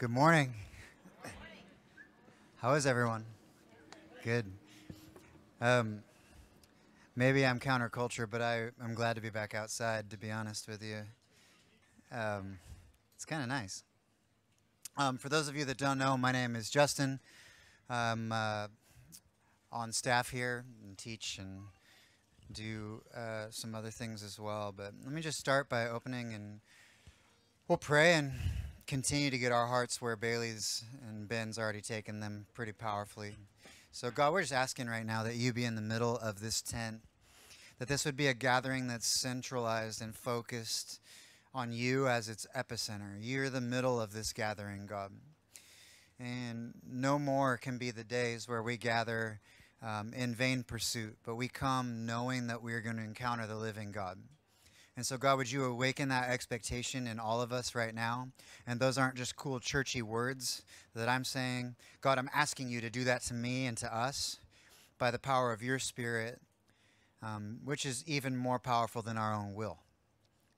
Good morning. How is everyone? Good. Maybe I'm counterculture, but I'm glad to be back outside, to be honest with you. It's kind of nice. For those of you that don't know, my name is Justin. I'm on staff here and teach and do some other things as well. But let me just start by opening, and we'll pray and continue to get our hearts where Bailey's and Ben's already taken them pretty powerfully. So God, we're just asking right now that you be in the middle of this tent, that this would be a gathering that's centralized and focused on you as its epicenter. You're the middle of this gathering, God. And no more can be the days where we gather in vain pursuit, but we come knowing that we're going to encounter the living God. And so, God, would you awaken that expectation in all of us right now? And those aren't just cool churchy words that I'm saying. God, I'm asking you to do that to me and to us by the power of your Spirit, which is even more powerful than our own will.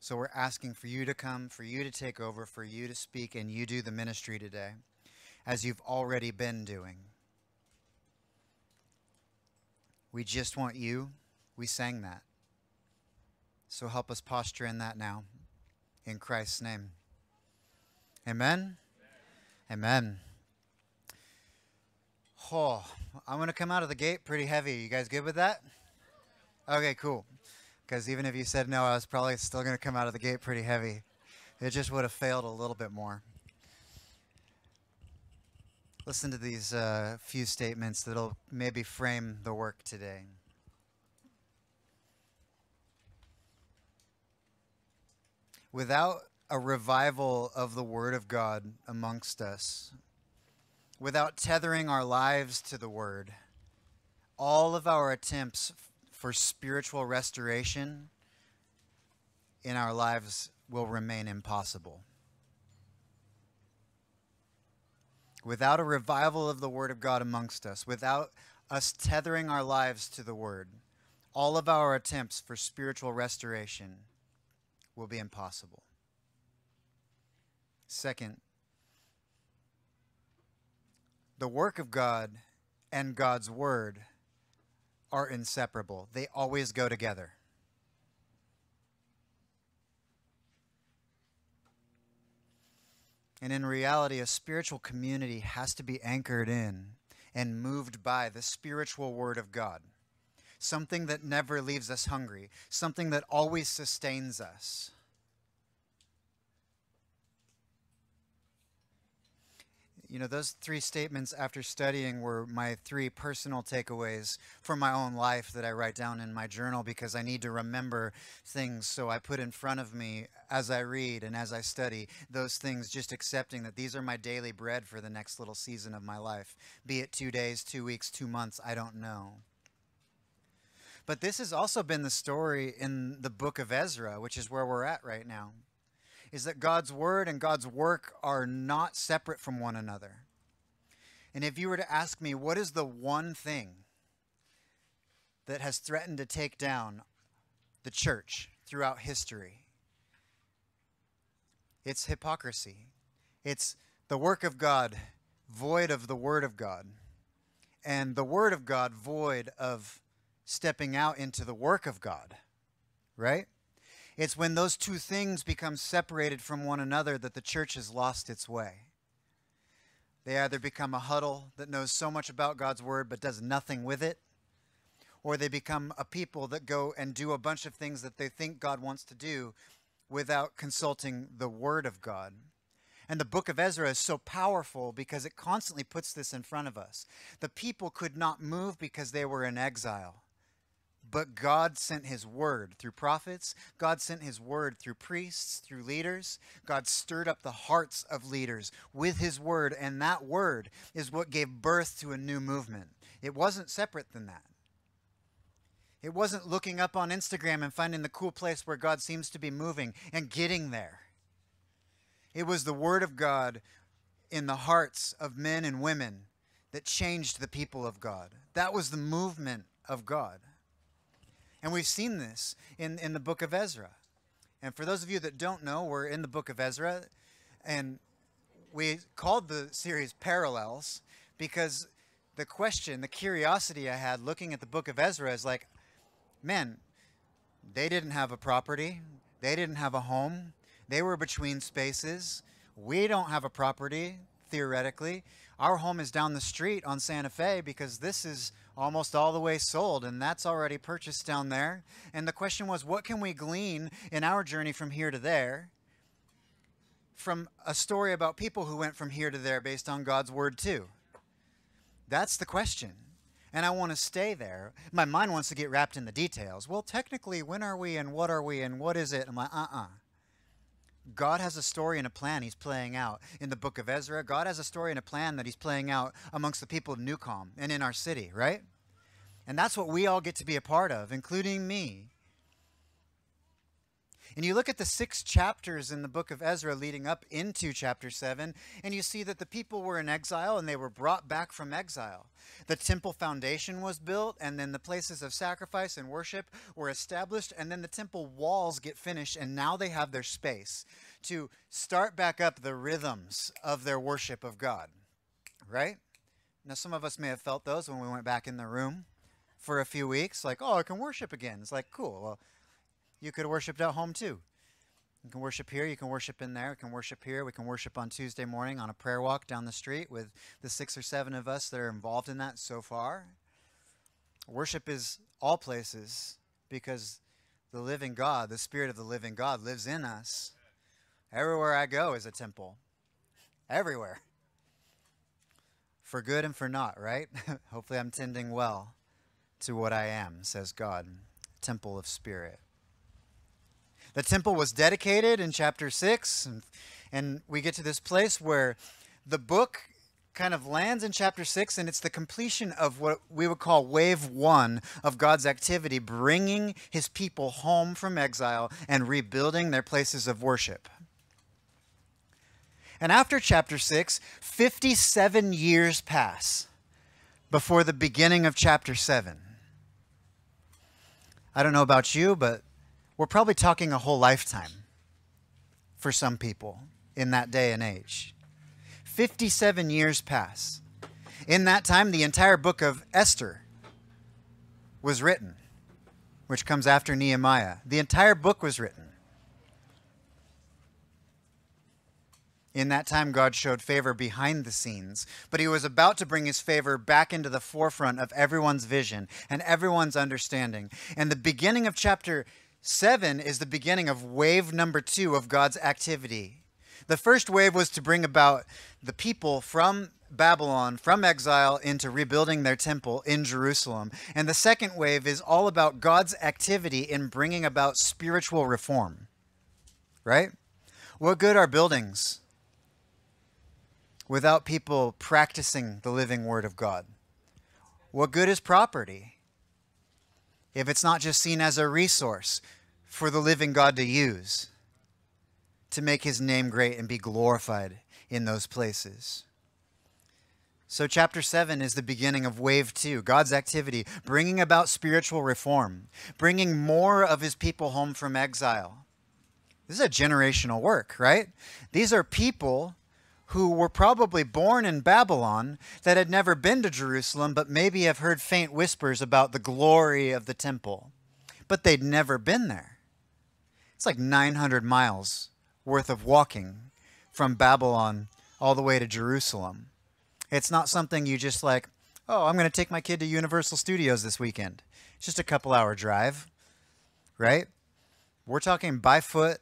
So we're asking for you to come, for you to take over, for you to speak, and you do the ministry today, as you've already been doing. We just want you. We sang that. So help us posture in that now, in Christ's name. Amen? Amen. Oh, I'm going to come out of the gate pretty heavy. You guys good with that? Okay, cool. Because even if you said no, I was probably still going to come out of the gate pretty heavy. It just would have failed a little bit more. Listen to these few statements that'll maybe frame the work today. Without a revival of the Word of God amongst us, without tethering our lives to the Word, all of our attempts for spiritual restoration in our lives will remain impossible. Without a revival of the Word of God amongst us, without us tethering our lives to the Word, all of our attempts for spiritual restoration will be impossible. Second, the work of God and God's word are inseparable. They always go together. And in reality, a spiritual community has to be anchored in and moved by the spiritual word of God. Something that never leaves us hungry, something that always sustains us. You know, those three statements after studying were my three personal takeaways from my own life that I write down in my journal because I need to remember things. So I put in front of me as I read and as I study those things, just accepting that these are my daily bread for the next little season of my life, be it 2 days, 2 weeks, 2 months, I don't know. But this has also been the story in the book of Ezra, which is where we're at right now, is that God's word and God's work are not separate from one another. And if you were to ask me, what is the one thing that has threatened to take down the church throughout history? It's hypocrisy. It's the work of God void of the word of God, and the word of God void of stepping out into the work of God, right? It's when those two things become separated from one another that the church has lost its way. They either become a huddle that knows so much about God's word but does nothing with it, or they become a people that go and do a bunch of things that they think God wants to do without consulting the word of God. And the book of Ezra is so powerful because it constantly puts this in front of us. The people could not move because they were in exile. But God sent his word through prophets. God sent his word through priests, through leaders. God stirred up the hearts of leaders with his word. And that word is what gave birth to a new movement. It wasn't separate than that. It wasn't looking up on Instagram and finding the cool place where God seems to be moving and getting there. It was the word of God in the hearts of men and women that changed the people of God. That was the movement of God. And we've seen this in the book of Ezra. And for those of you that don't know, we're in the book of Ezra. And We called the series Parallels because the question, the curiosity I had looking at the book of Ezra is like, man, they didn't have a property. They didn't have a home. They were between spaces. We don't have a property, theoretically. Our home is down the street on Santa Fe because this is almost all the way sold, and that's already purchased down there. And the question was, what can we glean in our journey from here to there? From a story about people who went from here to there based on God's word too. That's the question. And I want to stay there. My mind wants to get wrapped in the details. Well, technically, when are we and what are we and what is it? I'm like, God has a story and a plan he's playing out in the book of Ezra. God has a story and a plan that he's playing out amongst the people of Newcom and in our city, right? And that's what we all get to be a part of, including me. And you look at the 6 chapters in the book of Ezra leading up into chapter 7, and you see that the people were in exile and they were brought back from exile. The temple foundation was built, and then the places of sacrifice and worship were established, and then the temple walls get finished, and now they have their space to start back up the rhythms of their worship of God, right? Now, some of us may have felt those when we went back in the room for a few weeks, like, oh, I can worship again. It's like, cool, well, you could have worshiped at home too. You can worship here, you can worship in there, we can worship here, we can worship on Tuesday morning on a prayer walk down the street with the 6 or 7 of us that are involved in that so far. Worship is all places because the living God, the Spirit of the living God lives in us. Everywhere I go is a temple. Everywhere. For good and for naught, right? Hopefully I'm tending well to what I am, says God, temple of spirit. The temple was dedicated in chapter 6, and we get to this place where the book kind of lands in chapter 6, and it's the completion of what we would call wave 1 of God's activity, bringing his people home from exile and rebuilding their places of worship. And after chapter 6, 57 years pass before the beginning of chapter 7. I don't know about you, but we're probably talking a whole lifetime for some people in that day and age. 57 years pass. In that time, the entire book of Esther was written, which comes after Nehemiah. The entire book was written. In that time, God showed favor behind the scenes, but he was about to bring his favor back into the forefront of everyone's vision and everyone's understanding. And the beginning of chapter 7 is the beginning of wave number 2 of God's activity. The first wave was to bring about the people from Babylon, from exile, into rebuilding their temple in Jerusalem. And the second wave is all about God's activity in bringing about spiritual reform. Right? What good are buildings without people practicing the living word of God? What good is property if it's not just seen as a resource for the living God to use to make his name great and be glorified in those places? So chapter 7 is the beginning of wave 2, God's activity, bringing about spiritual reform, bringing more of his people home from exile. This is a generational work, right? These are people who were probably born in Babylon that had never been to Jerusalem, but maybe have heard faint whispers about the glory of the temple, but they'd never been there. It's like 900 miles worth of walking from Babylon all the way to Jerusalem. It's not something you just like, oh, I'm going to take my kid to Universal Studios this weekend. It's just a couple-hour drive, right? We're talking by foot,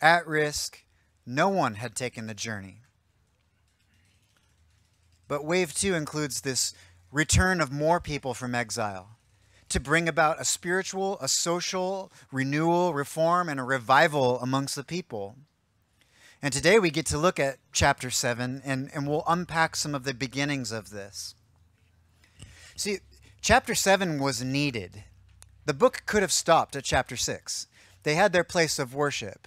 at risk. No one had taken the journey. But wave 2 includes this return of more people from exile to bring about a spiritual, a social renewal, reform, and a revival amongst the people. And today we get to look at chapter 7, and we'll unpack some of the beginnings of this. See, chapter 7 was needed. The book could have stopped at chapter 6. They had their place of worship.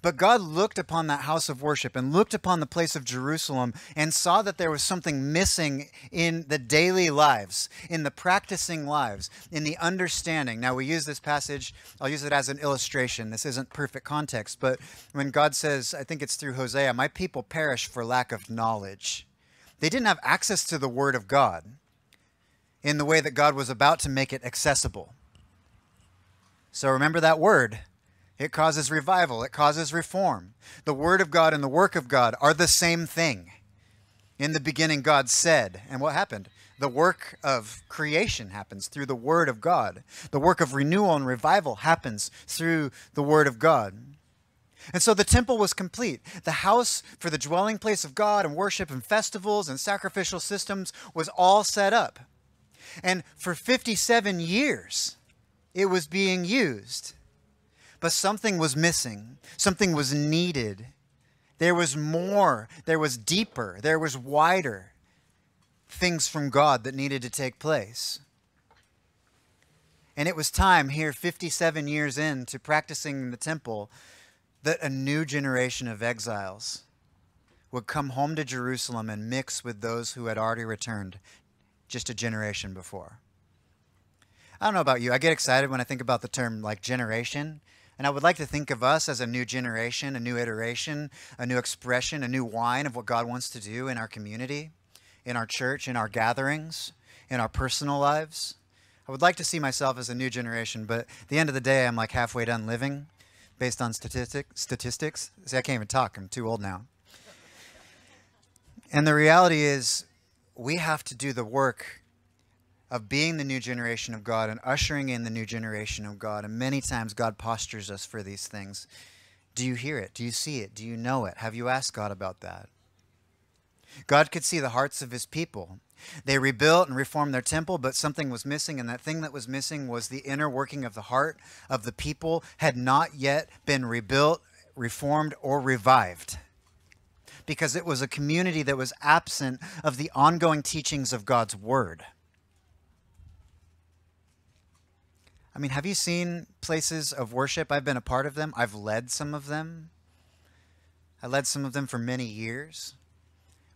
But God looked upon that house of worship and looked upon the place of Jerusalem and saw that there was something missing in the daily lives, in the practicing lives, in the understanding. Now, we use this passage, I'll use it as an illustration. This isn't perfect context, but when God says, I think it's through Hosea, my people perish for lack of knowledge. They didn't have access to the word of God in the way that God was about to make it accessible. So remember that word. It causes revival. It causes reform. The word of God and the work of God are the same thing. In the beginning, God said, and what happened? The work of creation happens through the word of God. The work of renewal and revival happens through the word of God. And so the temple was complete. The house for the dwelling place of God and worship and festivals and sacrificial systems was all set up. And for 57 years, it was being used. But something was missing. Something was needed. There was more. There was deeper. There was wider things from God that needed to take place. And it was time here, 57 years into practicing the temple, that a new generation of exiles would come home to Jerusalem and mix with those who had already returned just a generation before. I don't know about you. I get excited when I think about the term like generation. And I would like to think of us as a new generation, a new iteration, a new expression, a new wine of what God wants to do in our community, in our church, in our gatherings, in our personal lives. I would like to see myself as a new generation, but at the end of the day, I'm like halfway done living based on statistics. See, I can't even talk. I'm too old now. And the reality is we have to do the work of being the new generation of God and ushering in the new generation of God. And many times God postures us for these things. Do you hear it? Do you see it? Do you know it? Have you asked God about that? God could see the hearts of his people. They rebuilt and reformed their temple, but something was missing. And that thing that was missing was the inner working of the heart of the people had not yet been rebuilt, reformed, or revived. Because it was a community that was absent of the ongoing teachings of God's word. I mean, have you seen places of worship? I've been a part of them. I've led some of them. I led some of them for many years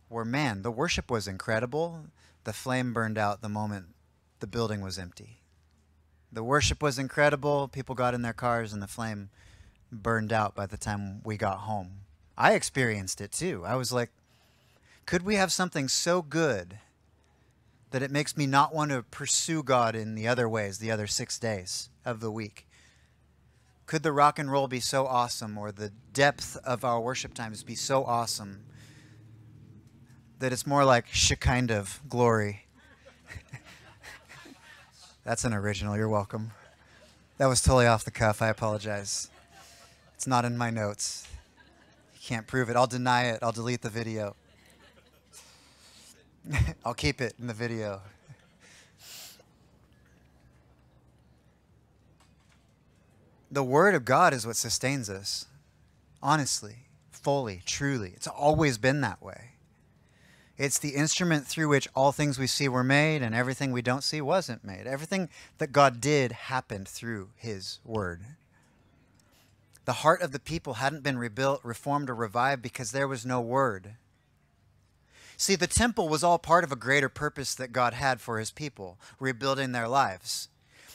where, man, the worship was incredible. The flame burned out the moment the building was empty. The worship was incredible. People got in their cars and the flame burned out by the time we got home. I experienced it too. I was like, could we have something so good that it makes me not want to pursue God in the other ways, the other 6 days of the week? Could the rock and roll be so awesome, or the depth of our worship times be so awesome that it's more like kind of glory? That's an original. You're welcome. That was totally off the cuff. I apologize. It's not in my notes. You can't prove it. I'll deny it. I'll delete the video. I'll keep it in the video. The word of God is what sustains us. Honestly, fully, truly. It's always been that way. It's the instrument through which all things we see were made and everything we don't see wasn't made. Everything that God did happened through his word. The heart of the people hadn't been rebuilt, reformed, or revived because there was no word. See, the temple was all part of a greater purpose that God had for his people, rebuilding their lives.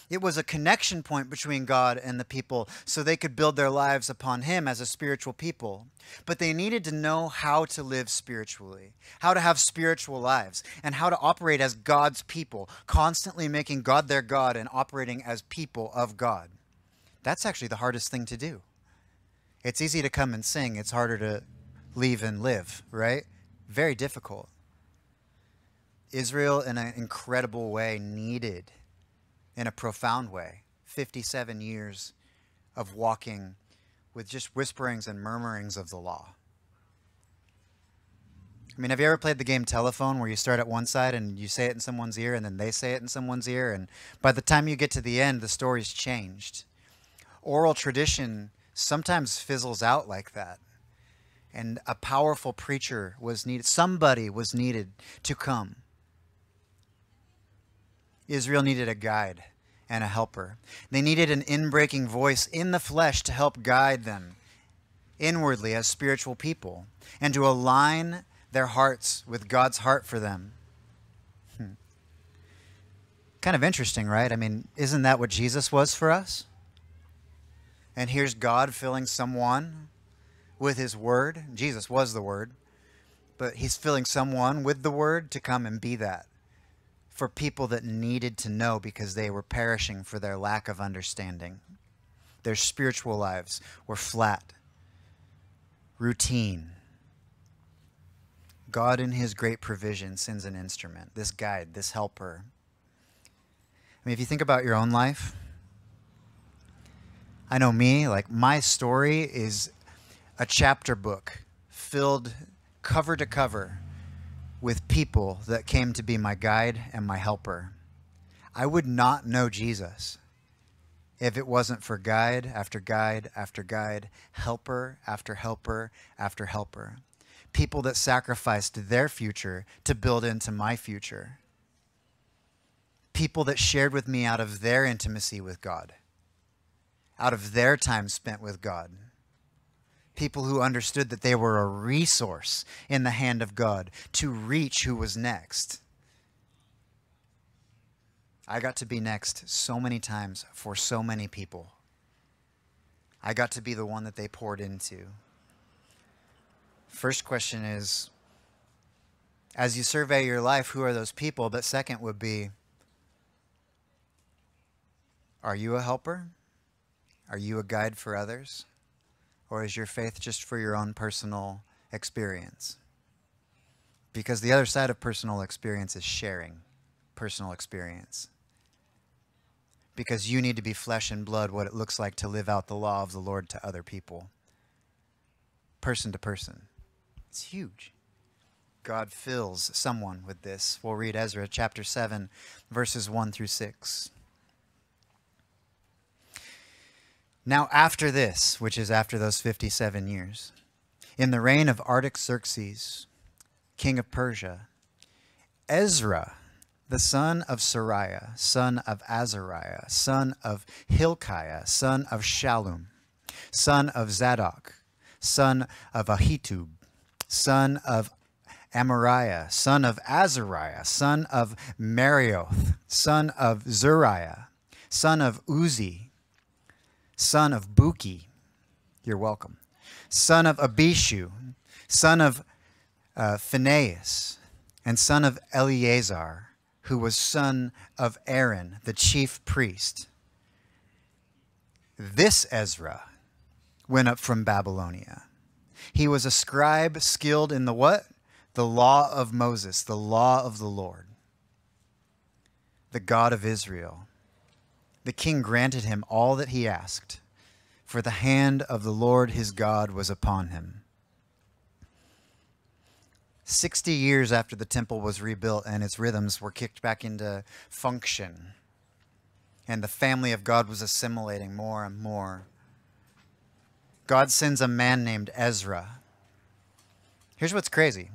It was a connection point between God and the people so they could build their lives upon him as a spiritual people. But they needed to know how to live spiritually, how to have spiritual lives, and how to operate as God's people, constantly making God their God and operating as people of God. That's actually the hardest thing to do. It's easy to come and sing. It's harder to leave and live, right? Very difficult. Israel, in an incredible way, needed, in a profound way, 57 years of walking with just whisperings and murmurings of the law. I mean, have you ever played the game telephone where you start at one side and you say it in someone's ear and then they say it in someone's ear? And by the time you get to the end, the story's changed. Oral tradition sometimes fizzles out like that. And a powerful preacher was needed. Somebody was needed to come. Israel needed a guide and a helper. They needed an in-breaking voice in the flesh to help guide them inwardly as spiritual people and to align their hearts with God's heart for them. Kind of interesting, right? I mean, isn't that what Jesus was for us? And here's God filling someone with his word. Jesus was the word, but he's filling someone with the word to come and be that for people that needed to know because they were perishing for their lack of understanding. Their spiritual lives were flat, routine. God in his great provision sends an instrument, this guide, this helper. I mean, if you think about your own life, I know me, like my story is a chapter book filled cover to cover with people that came to be my guide and my helper. I would not know Jesus if it wasn't for guide after guide after guide, helper after helper after helper. People that sacrificed their future to build into my future. People that shared with me out of their intimacy with God, out of their time spent with God. People who understood that they were a resource in the hand of God to reach who was next. I got to be next so many times for so many people. I got to be the one that they poured into. First question is, as you survey your life, who are those people? But second would be, are you a helper? Are you a guide for others? Or is your faith just for your own personal experience? Because the other side of personal experience is sharing personal experience. Because you need to be flesh and blood what it looks like to live out the law of the Lord to other people. Person to person. It's huge. God fills someone with this. We'll read Ezra chapter 7, verses 1 through 6. Now after this, which is after those 57 years, in the reign of Artaxerxes, king of Persia, Ezra, the son of Seraiah, son of Azariah, son of Hilkiah, son of Shallum, son of Zadok, son of Ahitub, son of Amariah, son of Azariah, son of Marioth, son of Zeriah, son of Uzi, son of Buki, you're welcome, son of Abishu, son of Phinehas, and son of Eleazar, who was son of Aaron, the chief priest. This Ezra went up from Babylonia. He was a scribe skilled in the what? The law of Moses, the law of the Lord, the God of Israel. The king granted him all that he asked, for the hand of the Lord his God was upon him. 60 years after the temple was rebuilt and its rhythms were kicked back into function, and the family of God was assimilating more and more, God sends a man named Ezra. Here's what's crazy.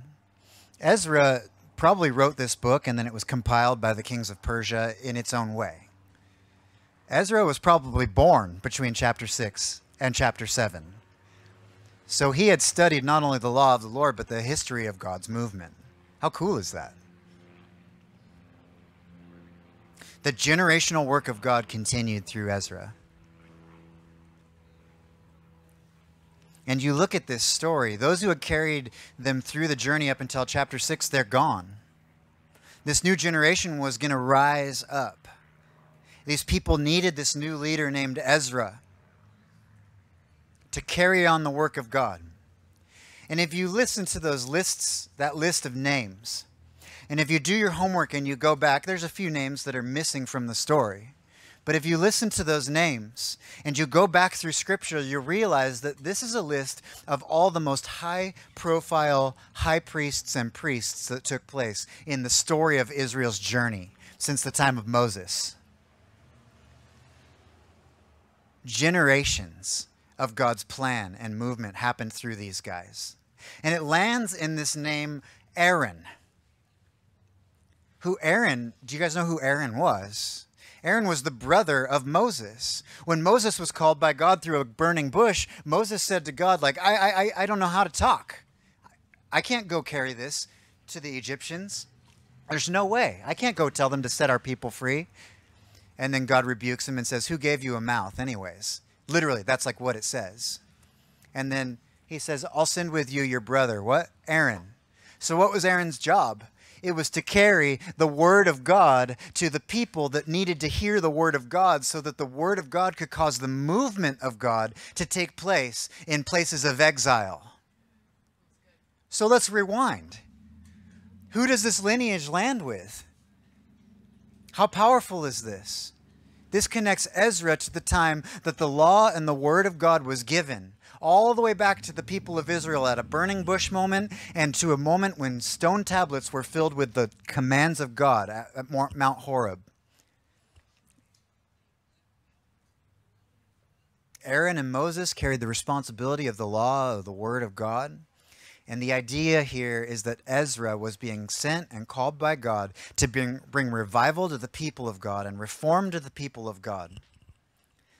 Ezra probably wrote this book and then it was compiled by the kings of Persia in its own way. Ezra was probably born between chapter 6 and chapter 7. So he had studied not only the law of the Lord, but the history of God's movement. How cool is that? The generational work of God continued through Ezra. And you look at this story, those who had carried them through the journey up until chapter 6, they're gone. This new generation was going to rise up. These people needed this new leader named Ezra to carry on the work of God. And if you listen to those lists, that list of names, and if you do your homework and you go back, there's a few names that are missing from the story. But if you listen to those names and you go back through Scripture, you realize that this is a list of all the most high-profile high priests and priests that took place in the story of Israel's journey since the time of Moses. Generations of God's plan and movement happened through these guys. And it lands in this name, Aaron. Do you guys know who Aaron was? Aaron was the brother of Moses. When Moses was called by God through a burning bush, Moses said to God, like, I don't know how to talk. I can't go carry this to the Egyptians. There's no way. I can't go tell them to set our people free. And then God rebukes him and says, who gave you a mouth anyways? Literally, that's like what it says. And then he says, I'll send with you your brother, what? Aaron. So what was Aaron's job? It was to carry the word of God to the people that needed to hear the word of God so that the word of God could cause the movement of God to take place in places of exile. So let's rewind. Who does this lineage land with? How powerful is this? This connects Ezra to the time that the law and the word of God was given, all the way back to the people of Israel at a burning bush moment and to a moment when stone tablets were filled with the commands of God at Mount Horeb. Aaron and Moses carried the responsibility of the law, of the word of God. And the idea here is that Ezra was being sent and called by God to bring revival to the people of God and reform to the people of God,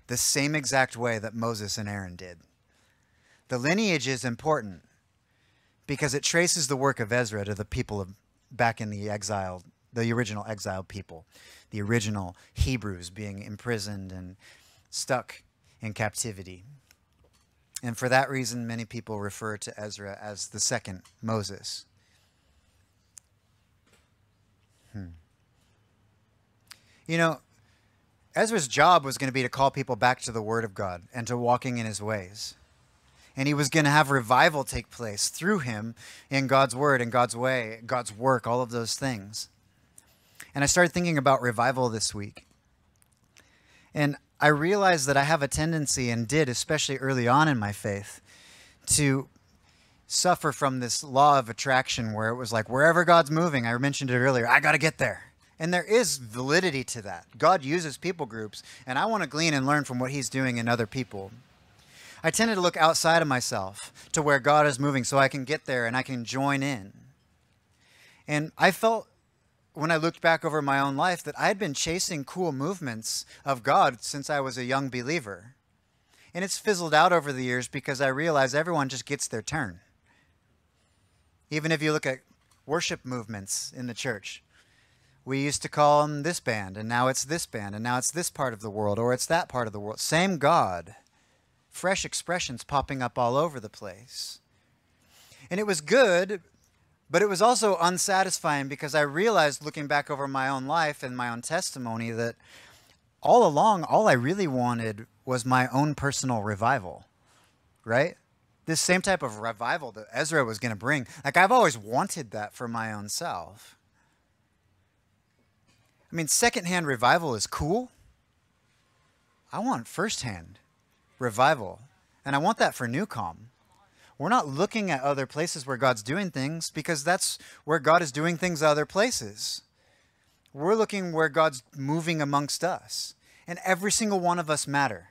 the same exact way that Moses and Aaron did. The lineage is important because it traces the work of Ezra to the people back in the exile, the original exiled people, the original Hebrews being imprisoned and stuck in captivity. And for that reason, many people refer to Ezra as the second Moses. You know, Ezra's job was going to be to call people back to the word of God and to walking in his ways. And he was going to have revival take place through him in God's word and God's way, God's work, all of those things. And I started thinking about revival this week. And I realized that I have a tendency, and did especially early on in my faith, to suffer from this law of attraction where it was like, wherever God's moving, I mentioned it earlier, I got to get there. And there is validity to that. God uses people groups, and I want to glean and learn from what he's doing in other people. I tended to look outside of myself to where God is moving so I can get there and I can join in. And I felt, when I looked back over my own life, that I had been chasing cool movements of God since I was a young believer. And it's fizzled out over the years because I realized everyone just gets their turn. Even if you look at worship movements in the church, we used to call them this band, and now it's this band, and now it's this part of the world, or it's that part of the world. Same God. Fresh expressions popping up all over the place. And it was good, but it was also unsatisfying because I realized, looking back over my own life and my own testimony, that all along, all I really wanted was my own personal revival, right? This same type of revival that Ezra was going to bring. Like, I've always wanted that for my own self. I mean, secondhand revival is cool. I want firsthand revival. And I want that for Newcom. We're not looking at other places where God's doing things, because that's where God is doing things other places. We're looking where God's moving amongst us. And every single one of us matter.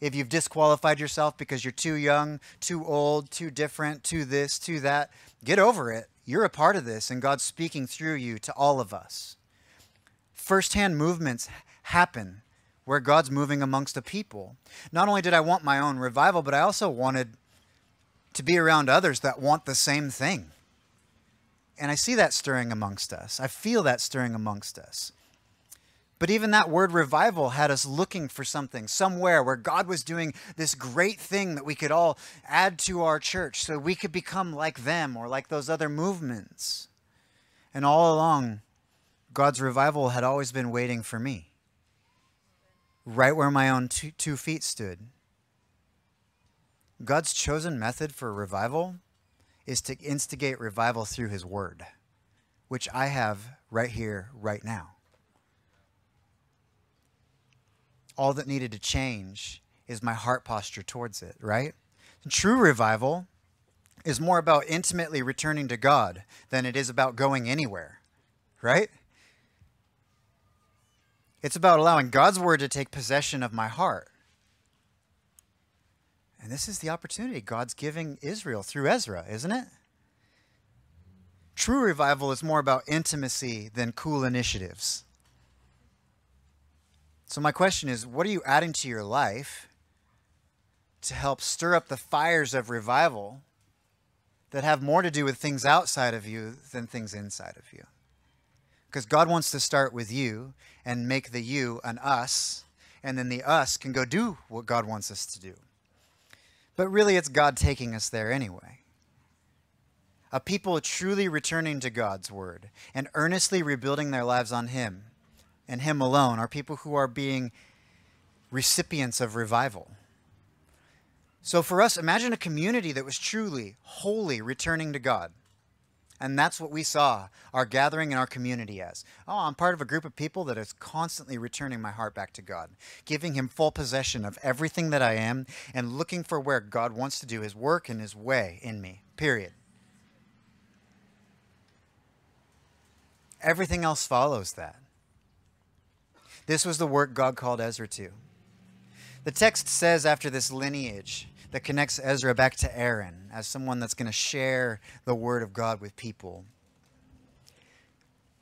If you've disqualified yourself because you're too young, too old, too different, too this, too that, get over it. You're a part of this, and God's speaking through you to all of us. First-hand movements happen where God's moving amongst a people. Not only did I want my own revival, but I also wanted to be around others that want the same thing. And I see that stirring amongst us. I feel that stirring amongst us. But even that word revival had us looking for something, somewhere where God was doing this great thing that we could all add to our church so we could become like them or like those other movements. And all along, God's revival had always been waiting for me, right where my own two feet stood. God's chosen method for revival is to instigate revival through his word, which I have right here, right now. All that needed to change is my heart posture towards it, right? True revival is more about intimately returning to God than it is about going anywhere, right? It's about allowing God's word to take possession of my heart. And this is the opportunity God's giving Israel through Ezra, isn't it? True revival is more about intimacy than cool initiatives. So my question is, what are you adding to your life to help stir up the fires of revival that have more to do with things outside of you than things inside of you? Because God wants to start with you and make the you an us, and then the us can go do what God wants us to do. But really, it's God taking us there anyway. A people truly returning to God's word and earnestly rebuilding their lives on Him and Him alone are people who are being recipients of revival. So for us, imagine a community that was truly, wholly returning to God. And that's what we saw our gathering and our community as. Oh, I'm part of a group of people that is constantly returning my heart back to God, giving Him full possession of everything that I am and looking for where God wants to do His work and His way in me, period. Everything else follows that. This was the work God called Ezra to. The text says after this lineage that connects Ezra back to Aaron as someone that's going to share the word of God with people.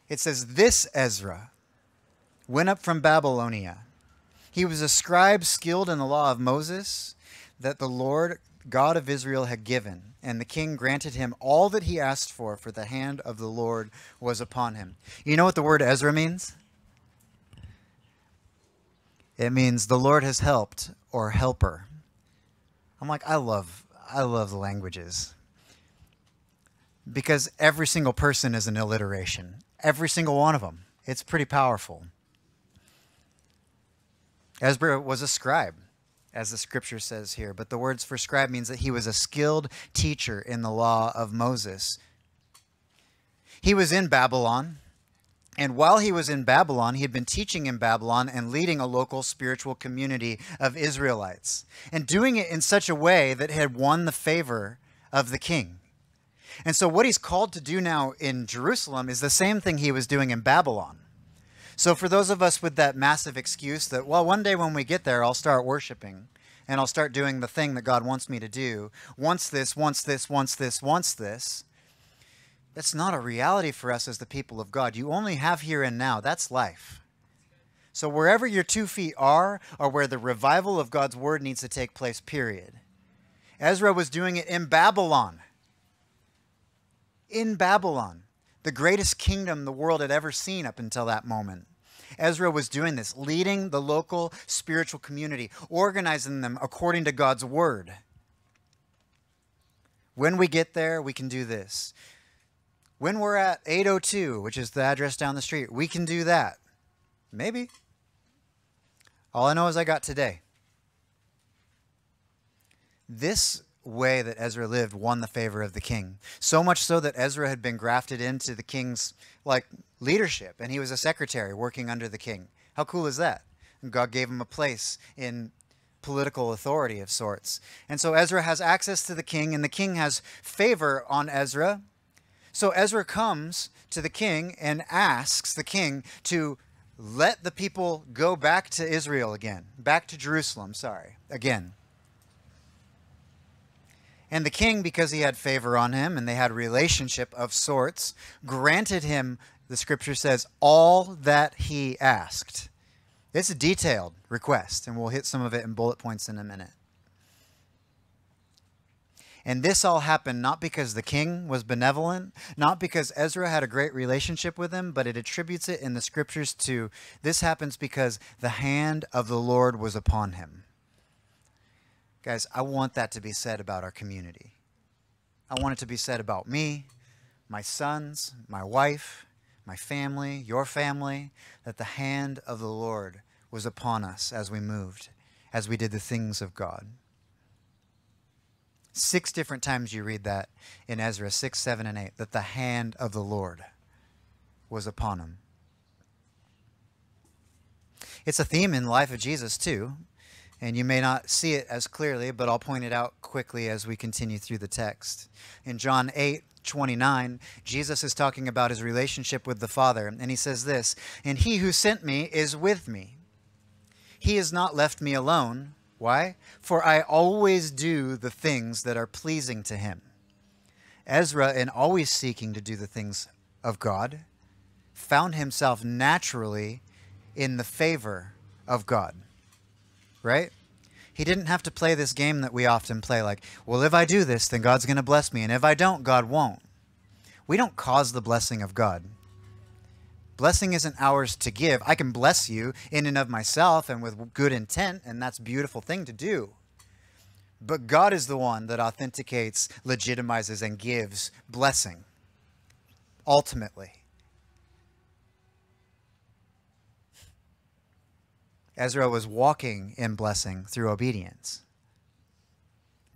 It says, this Ezra went up from Babylonia. He was a scribe skilled in the law of Moses that the Lord God of Israel had given, and the king granted him all that he asked for the hand of the Lord was upon him. You know what the word Ezra means? It means the Lord has helped, or helper. I'm like, I love the languages. Because every single person is an alliteration. Every single one of them. It's pretty powerful. Ezra was a scribe, as the scripture says here. But the words for scribe means that he was a skilled teacher in the law of Moses. He was in Babylon. And while he was in Babylon, he had been teaching in Babylon and leading a local spiritual community of Israelites and doing it in such a way that had won the favor of the king. And so what he's called to do now in Jerusalem is the same thing he was doing in Babylon. So for those of us with that massive excuse that, well, one day when we get there, I'll start worshiping and I'll start doing the thing that God wants me to do. Once this. That's not a reality for us as the people of God. You only have here and now. That's life. So wherever your 2 feet are where the revival of God's word needs to take place, period. Ezra was doing it in Babylon. In Babylon, the greatest kingdom the world had ever seen up until that moment. Ezra was doing this, leading the local spiritual community, organizing them according to God's word. When we get there, we can do this. When we're at 802, which is the address down the street, we can do that. Maybe. All I know is I got today. This way that Ezra lived won the favor of the king. So much so that Ezra had been grafted into the king's leadership, and he was a secretary working under the king. How cool is that? And God gave him a place in political authority of sorts. And so Ezra has access to the king, and the king has favor on Ezra. So Ezra comes to the king and asks the king to let the people go back to Israel again, back to Jerusalem, again. And the king, because he had favor on him and they had a relationship of sorts, granted him, the scripture says, all that he asked. It's a detailed request, and we'll hit some of it in bullet points in a minute. And this all happened not because the king was benevolent, not because Ezra had a great relationship with him, but it attributes it in the scriptures to this happens because the hand of the Lord was upon him. Guys, I want that to be said about our community. I want it to be said about me, my sons, my wife, my family, your family, that the hand of the Lord was upon us as we moved, as we did the things of God. 6 different times you read that in Ezra 6, 7, and 8, that the hand of the Lord was upon him. It's a theme in the life of Jesus too, and you may not see it as clearly, but I'll point it out quickly as we continue through the text. In John 8, 29, Jesus is talking about his relationship with the Father, and he says this, "And he who sent me is with me. He has not left me alone." Why? "For I always do the things that are pleasing to him." Ezra, in always seeking to do the things of God, found himself naturally in the favor of God, right? He didn't have to play this game that we often play, like, well, if I do this, then God's going to bless me, and if I don't, God won't. We don't cause the blessing of God. Blessing isn't ours to give. I can bless you in and of myself and with good intent, and that's a beautiful thing to do. But God is the one that authenticates, legitimizes, and gives blessing, ultimately. Ezra was walking in blessing through obedience.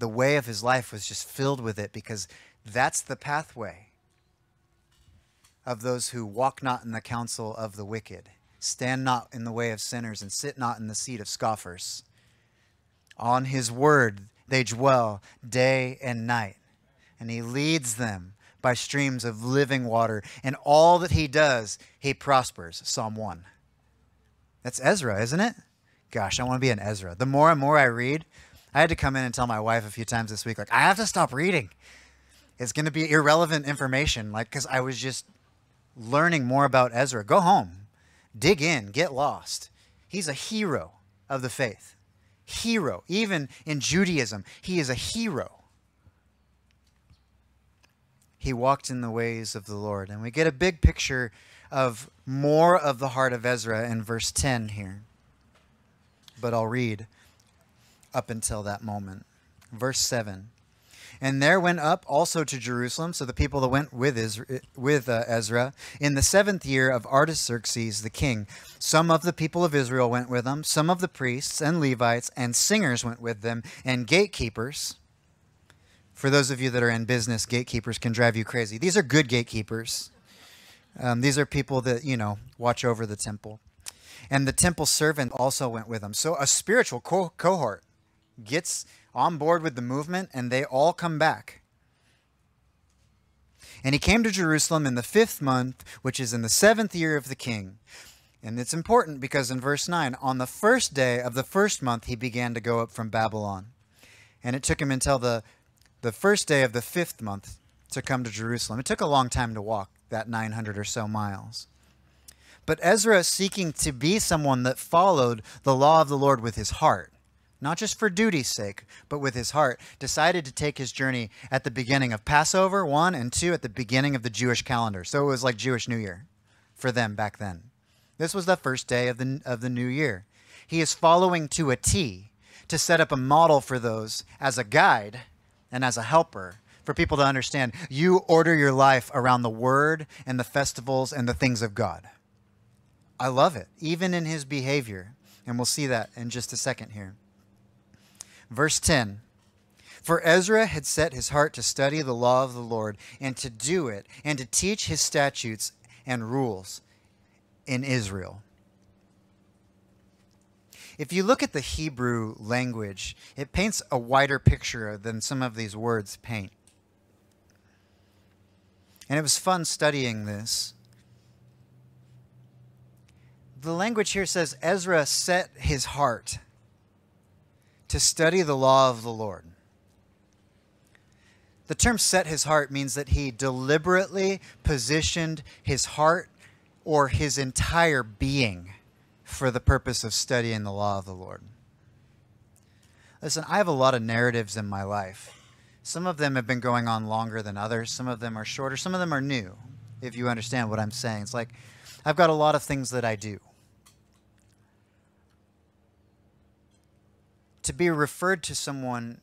The way of his life was just filled with it, because that's the pathway of those who walk not in the counsel of the wicked, stand not in the way of sinners, and sit not in the seat of scoffers. On his word they dwell day and night, and he leads them by streams of living water, and all that he does, he prospers. Psalm 1. That's Ezra, isn't it? Gosh, I want to be an Ezra. The more and more I read, I had to come in and tell my wife a few times this week, like, I have to stop reading. It's going to be irrelevant information, like, because I was just learning more about Ezra. Go home, dig in, get lost. He's a hero of the faith. Hero. Even in Judaism, he is a hero. He walked in the ways of the Lord. And we get a big picture of more of the heart of Ezra in verse 10 here. But I'll read up until that moment. Verse 7. And there went up also to Jerusalem, so the people that went with Ezra, in the 7th year of Artaxerxes the king. Some of the people of Israel went with them, some of the priests and Levites and singers went with them, and gatekeepers. For those of you that are in business, gatekeepers can drive you crazy. These are good gatekeepers. These are people that, you know, watch over the temple. And the temple servant also went with them. So a spiritual cohort gets on board with the movement, and they all come back. And he came to Jerusalem in the 5th month, which is in the 7th year of the king. And it's important because in verse 9, on the 1st day of the 1st month, he began to go up from Babylon. And it took him until the 1st day of the 5th month to come to Jerusalem. It took a long time to walk that 900 or so miles. But Ezra, seeking to be someone that followed the law of the Lord with his heart, not just for duty's sake, but with his heart, decided to take his journey at the beginning of Passover 1 and 2 at the beginning of the Jewish calendar. So it was like Jewish New Year for them back then. This was the 1st day of the new year. He is following to a T to set up a model for those as a guide and as a helper for people to understand. You order your life around the word and the festivals and the things of God. I love it, even in his behavior. And we'll see that in just a second here. Verse 10, for Ezra had set his heart to study the law of the Lord and to do it and to teach his statutes and rules in Israel. If you look at the Hebrew language, it paints a wider picture than some of these words paint. And it was fun studying this. The language here says Ezra set his heart to study the law of the Lord. The term set his heart means that he deliberately positioned his heart or his entire being for the purpose of studying the law of the Lord. Listen, I have a lot of narratives in my life. Some of them have been going on longer than others. Some of them are shorter. Some of them are new, if you understand what I'm saying. It's like I've got a lot of things that I do. To be referred to someone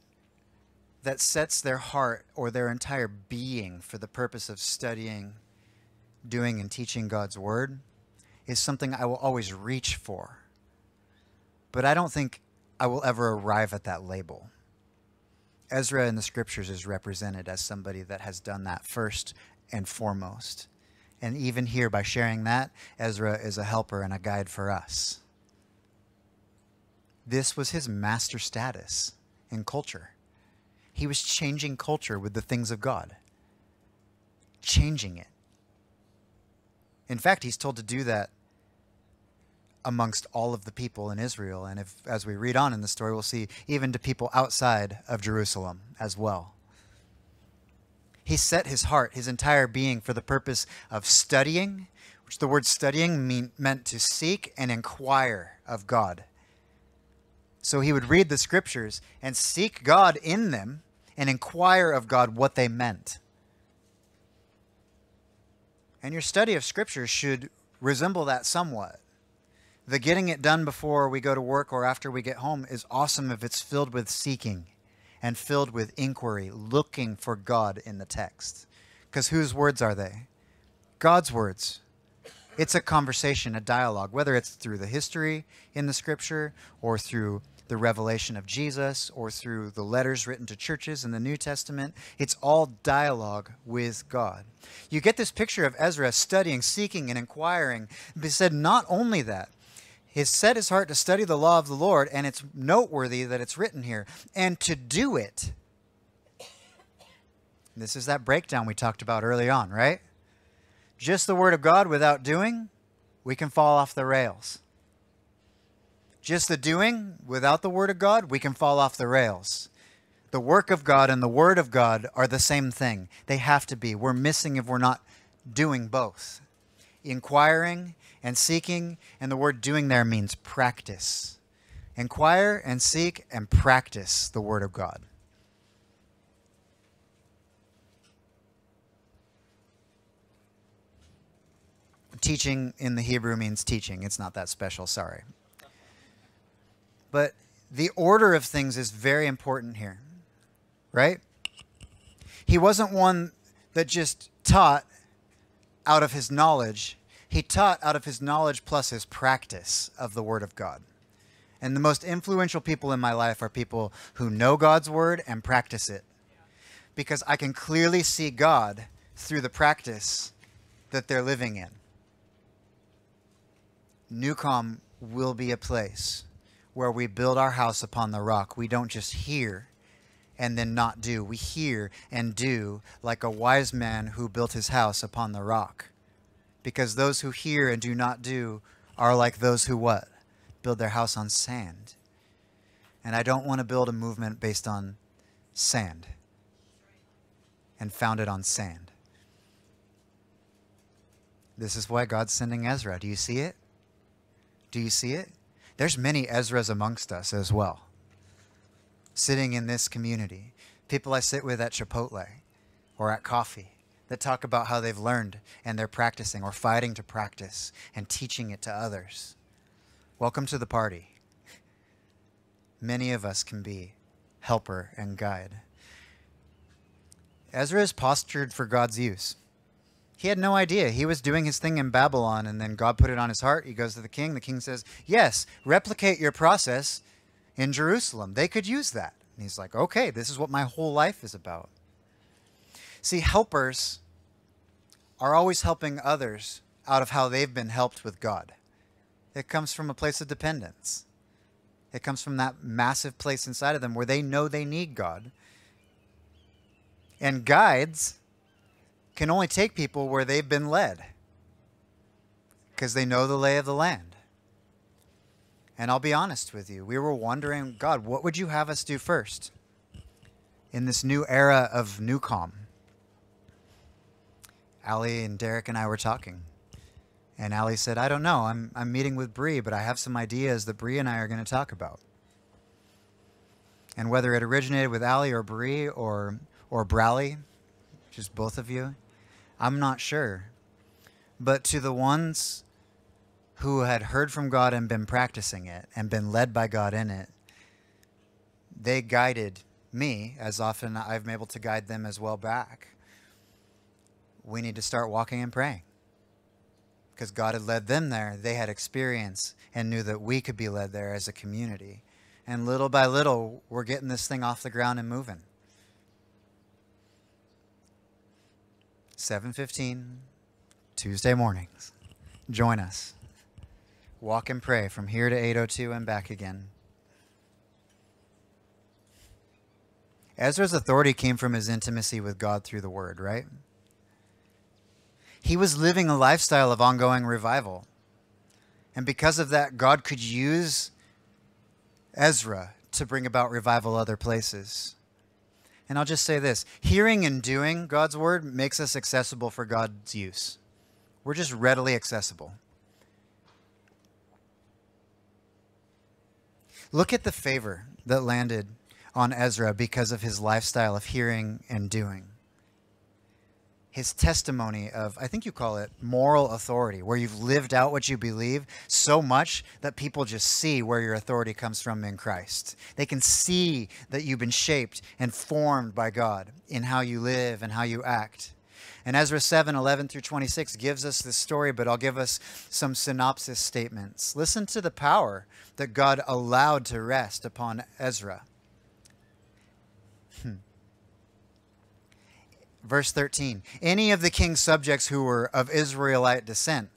that sets their heart or their entire being for the purpose of studying, doing, and teaching God's word is something I will always reach for. But I don't think I will ever arrive at that label. Ezra in the scriptures is represented as somebody that has done that first and foremost. And even here, by sharing that, Ezra is a helper and a guide for us. This was his master status in culture. He was changing culture with the things of God. Changing it. In fact, he's told to do that amongst all of the people in Israel. And if, as we read on in the story, we'll see even to people outside of Jerusalem as well. He set his heart, his entire being, for the purpose of studying, which the word studying meant to seek and inquire of God. So he would read the scriptures and seek God in them and inquire of God what they meant. And your study of scripture should resemble that somewhat. The getting it done before we go to work or after we get home is awesome if it's filled with seeking and filled with inquiry, looking for God in the text. Because whose words are they? God's words. It's a conversation, a dialogue, whether it's through the history in the scripture or through the revelation of Jesus or through the letters written to churches in the New Testament. It's all dialogue with God. You get this picture of Ezra studying, seeking, and inquiring. He said not only that, he set his heart to study the law of the Lord, and it's noteworthy that it's written here, and to do it. This is that breakdown we talked about early on, right? Just the word of God without doing, we can fall off the rails. Just the doing without the word of God, we can fall off the rails. The work of God and the word of God are the same thing. They have to be. We're missing if we're not doing both. Inquiring and seeking, and the word doing there means practice. Inquire and seek and practice the word of God. Teaching in the Hebrew means teaching. It's not that special, sorry. But the order of things is very important here, right? He wasn't one that just taught out of his knowledge. He taught out of his knowledge plus his practice of the Word of God. And the most influential people in my life are people who know God's Word and practice it. Because I can clearly see God through the practice that they're living in. Newcom will be a place where we build our house upon the rock. We don't just hear and then not do. We hear and do like a wise man who built his house upon the rock. Because those who hear and do not do are like those who what? Build their house on sand. And I don't want to build a movement based on sand and founded on sand. This is why God's sending Ezra. Do you see it? Do you see it? There's many Ezras amongst us as well, sitting in this community. People I sit with at Chipotle or at coffee that talk about how they've learned and they're practicing or fighting to practice and teaching it to others. Welcome to the party. Many of us can be helper and guide. Ezra is postured for God's use. He had no idea. He was doing his thing in Babylon, and then God put it on his heart. He goes to the king. The king says, yes, replicate your process in Jerusalem. They could use that. And he's like, okay, this is what my whole life is about. See, helpers are always helping others out of how they've been helped with God. It comes from a place of dependence. It comes from that massive place inside of them where they know they need God. And guides can only take people where they've been led because they know the lay of the land. And I'll be honest with you. We were wondering, God, what would you have us do first in this new era of Newcom? Allie and Derek and I were talking, and Allie said, I don't know. I'm meeting with Bree, but I have some ideas that Bree and I are going to talk about. And whether it originated with Allie or Bree or Brally, just both of you, I'm not sure. But to the ones who had heard from God and been practicing it and been led by God in it, they guided me as often I've been able to guide them as well back. We need to start walking and praying because God had led them there. They had experience and knew that we could be led there as a community. And little by little, we're getting this thing off the ground and moving. 7:15, Tuesday mornings. Join us. Walk and pray from here to 8:02 and back again. Ezra's authority came from his intimacy with God through the word, right? He was living a lifestyle of ongoing revival. And because of that, God could use Ezra to bring about revival other places. And I'll just say this, hearing and doing God's word makes us accessible for God's use. We're just readily accessible. Look at the favor that landed on Ezra because of his lifestyle of hearing and doing. His testimony of, I think you call it moral authority, where you've lived out what you believe so much that people just see where your authority comes from in Christ. They can see that you've been shaped and formed by God in how you live and how you act. And Ezra 7:11-26 gives us this story, but I'll give us some synopsis statements. Listen to the power that God allowed to rest upon Ezra. Verse 13, any of the king's subjects who were of Israelite descent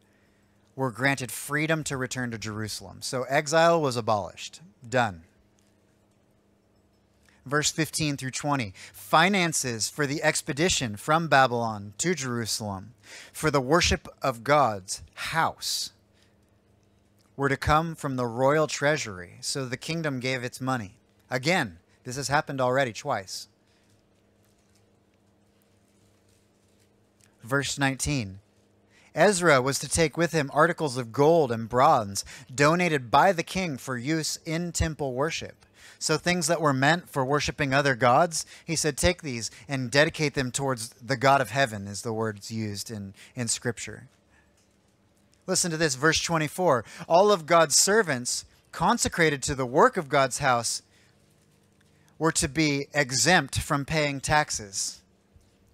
were granted freedom to return to Jerusalem. So exile was abolished. Done. Verse 15-20, finances for the expedition from Babylon to Jerusalem for the worship of God's house were to come from the royal treasury. So the kingdom gave its money. Again, this has happened already twice. Verse 19, Ezra was to take with him articles of gold and bronze donated by the king for use in temple worship. So things that were meant for worshiping other gods, he said, take these and dedicate them towards the God of heaven, is the words used in Scripture. Listen to this, verse 24. All of God's servants consecrated to the work of God's house were to be exempt from paying taxes.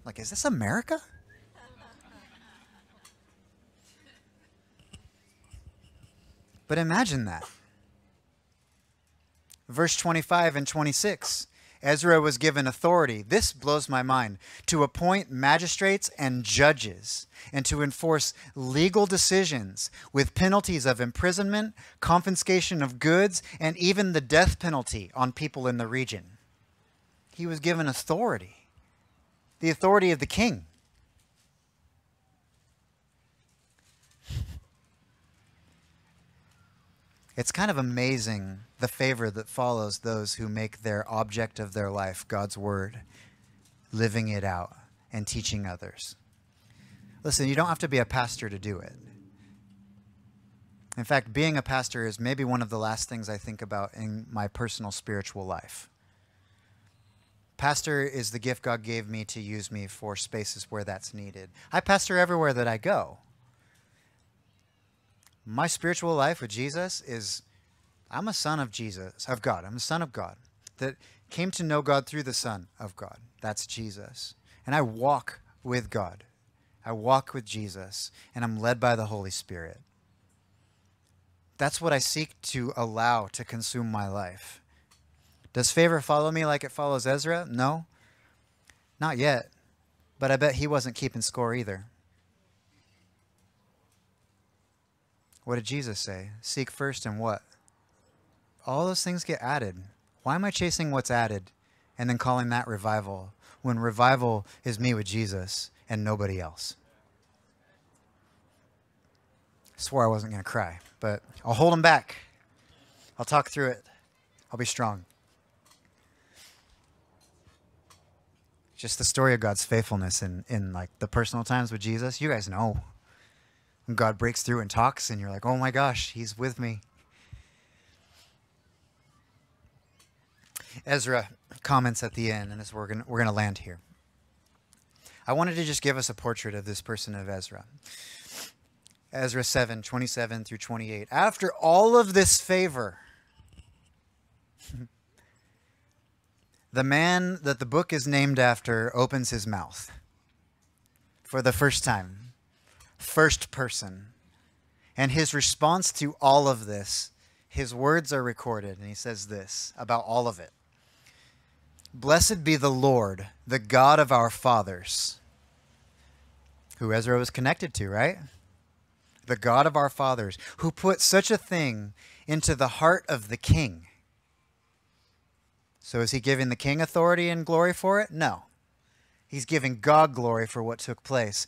Like, is this America? But imagine that. Verse 25-26, Ezra was given authority, this blows my mind, to appoint magistrates and judges and to enforce legal decisions with penalties of imprisonment, confiscation of goods, and even the death penalty on people in the region. He was given authority, the authority of the king. It's kind of amazing the favor that follows those who make their object of their life God's word, living it out and teaching others. Listen, you don't have to be a pastor to do it. In fact, being a pastor is maybe one of the last things I think about in my personal spiritual life. Pastor is the gift God gave me to use me for spaces where that's needed. I pastor everywhere that I go. My spiritual life with Jesus is, I'm a son of Jesus, of God. I'm a son of God that came to know God through the Son of God. That's Jesus. And I walk with God. I walk with Jesus, and I'm led by the Holy Spirit. That's what I seek to allow to consume my life. Does favor follow me like it follows Ezra? No, not yet. But I bet he wasn't keeping score either. What did Jesus say? Seek first and what? All those things get added. Why am I chasing what's added and then calling that revival when revival is me with Jesus and nobody else? I swore I wasn't going to cry, but I'll hold them back. I'll talk through it. I'll be strong. Just the story of God's faithfulness in like the personal times with Jesus. You guys know. And God breaks through and talks, and you're like, oh my gosh, he's with me. Ezra comments at the end, and as we're gonna land here. I wanted to just give us a portrait of this person of Ezra. Ezra 7:27-28. After all of this favor, the man that the book is named after opens his mouth for the first time. First person. And his response to all of this, his words are recorded, and he says this about all of it. Blessed be the Lord, the God of our fathers, who Ezra was connected to, right? The God of our fathers, who put such a thing into the heart of the king. So is he giving the king authority and glory for it? No. He's giving God glory for what took place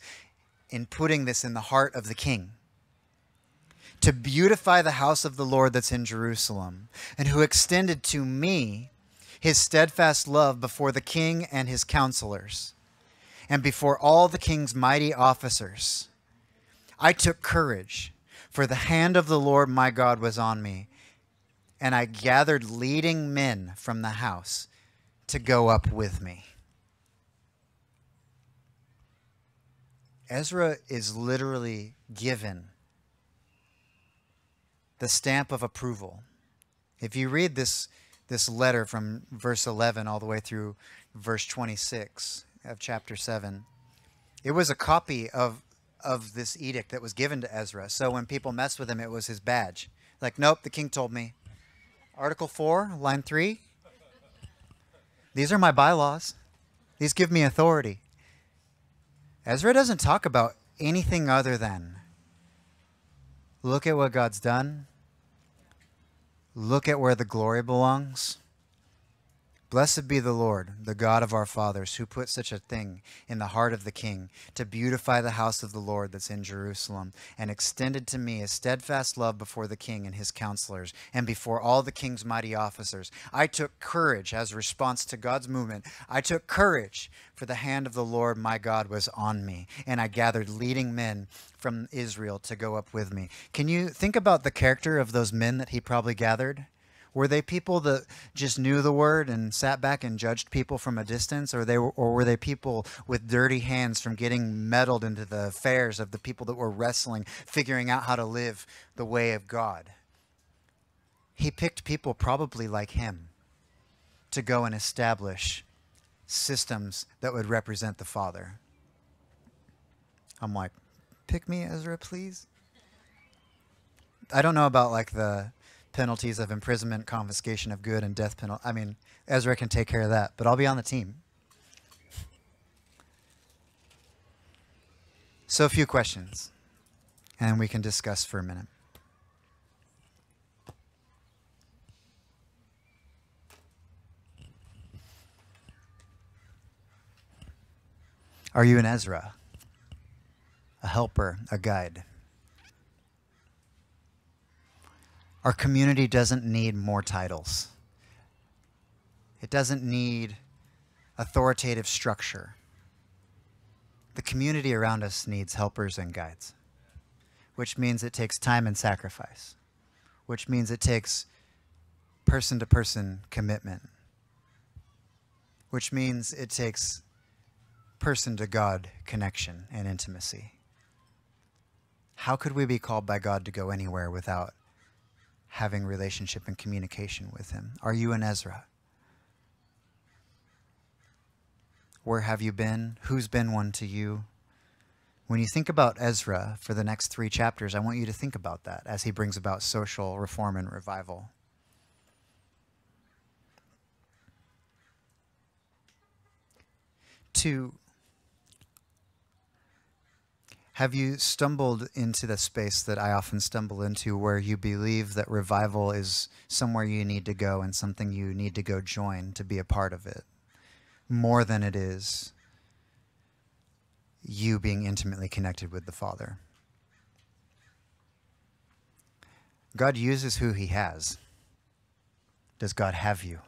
in putting this in the heart of the king, to beautify the house of the Lord that's in Jerusalem, and who extended to me his steadfast love before the king and his counselors, and before all the king's mighty officers. I took courage, for the hand of the Lord my God was on me, and I gathered leading men from the house to go up with me. Ezra is literally given the stamp of approval. If you read this letter from verse 11 all the way through verse 26 of chapter 7, it was a copy of this edict that was given to Ezra. So when people messed with him, it was his badge. Like, nope, the king told me. Article 4, line 3. These are my bylaws. These give me authority. Ezra doesn't talk about anything other than, look at what God's done. Look at where the glory belongs. Blessed be the Lord, the God of our fathers, who put such a thing in the heart of the king to beautify the house of the Lord that's in Jerusalem, and extended to me a steadfast love before the king and his counselors and before all the king's mighty officers. I took courage as a response to God's movement. I took courage, for the hand of the Lord my God was on me, and I gathered leading men from Israel to go up with me. Can you think about the character of those men that he probably gathered? Were they people that just knew the word and sat back and judged people from a distance? Or were they people with dirty hands from getting meddled into the affairs of the people that were wrestling, figuring out how to live the way of God? He picked people probably like him to go and establish systems that would represent the Father. I'm like, pick me, Ezra, please. I don't know about like the penalties of imprisonment, confiscation of good, and death penalty. I mean, Ezra can take care of that, but I'll be on the team. So a few questions, and we can discuss for a minute. Are you an Ezra? A helper, a guide? Our community doesn't need more titles. It doesn't need authoritative structure. The community around us needs helpers and guides, which means it takes time and sacrifice, which means it takes person-to-person commitment, which means it takes person-to-God connection and intimacy. How could we be called by God to go anywhere without having relationship and communication with him? Are you an Ezra? Where have you been? Who's been one to you? When you think about Ezra for the next 3 chapters, I want you to think about that as he brings about social reform and revival. Two, have you stumbled into the space that I often stumble into, where you believe that revival is somewhere you need to go and something you need to go join to be a part of it, more than it is you being intimately connected with the Father? God uses who he has. Does God have you?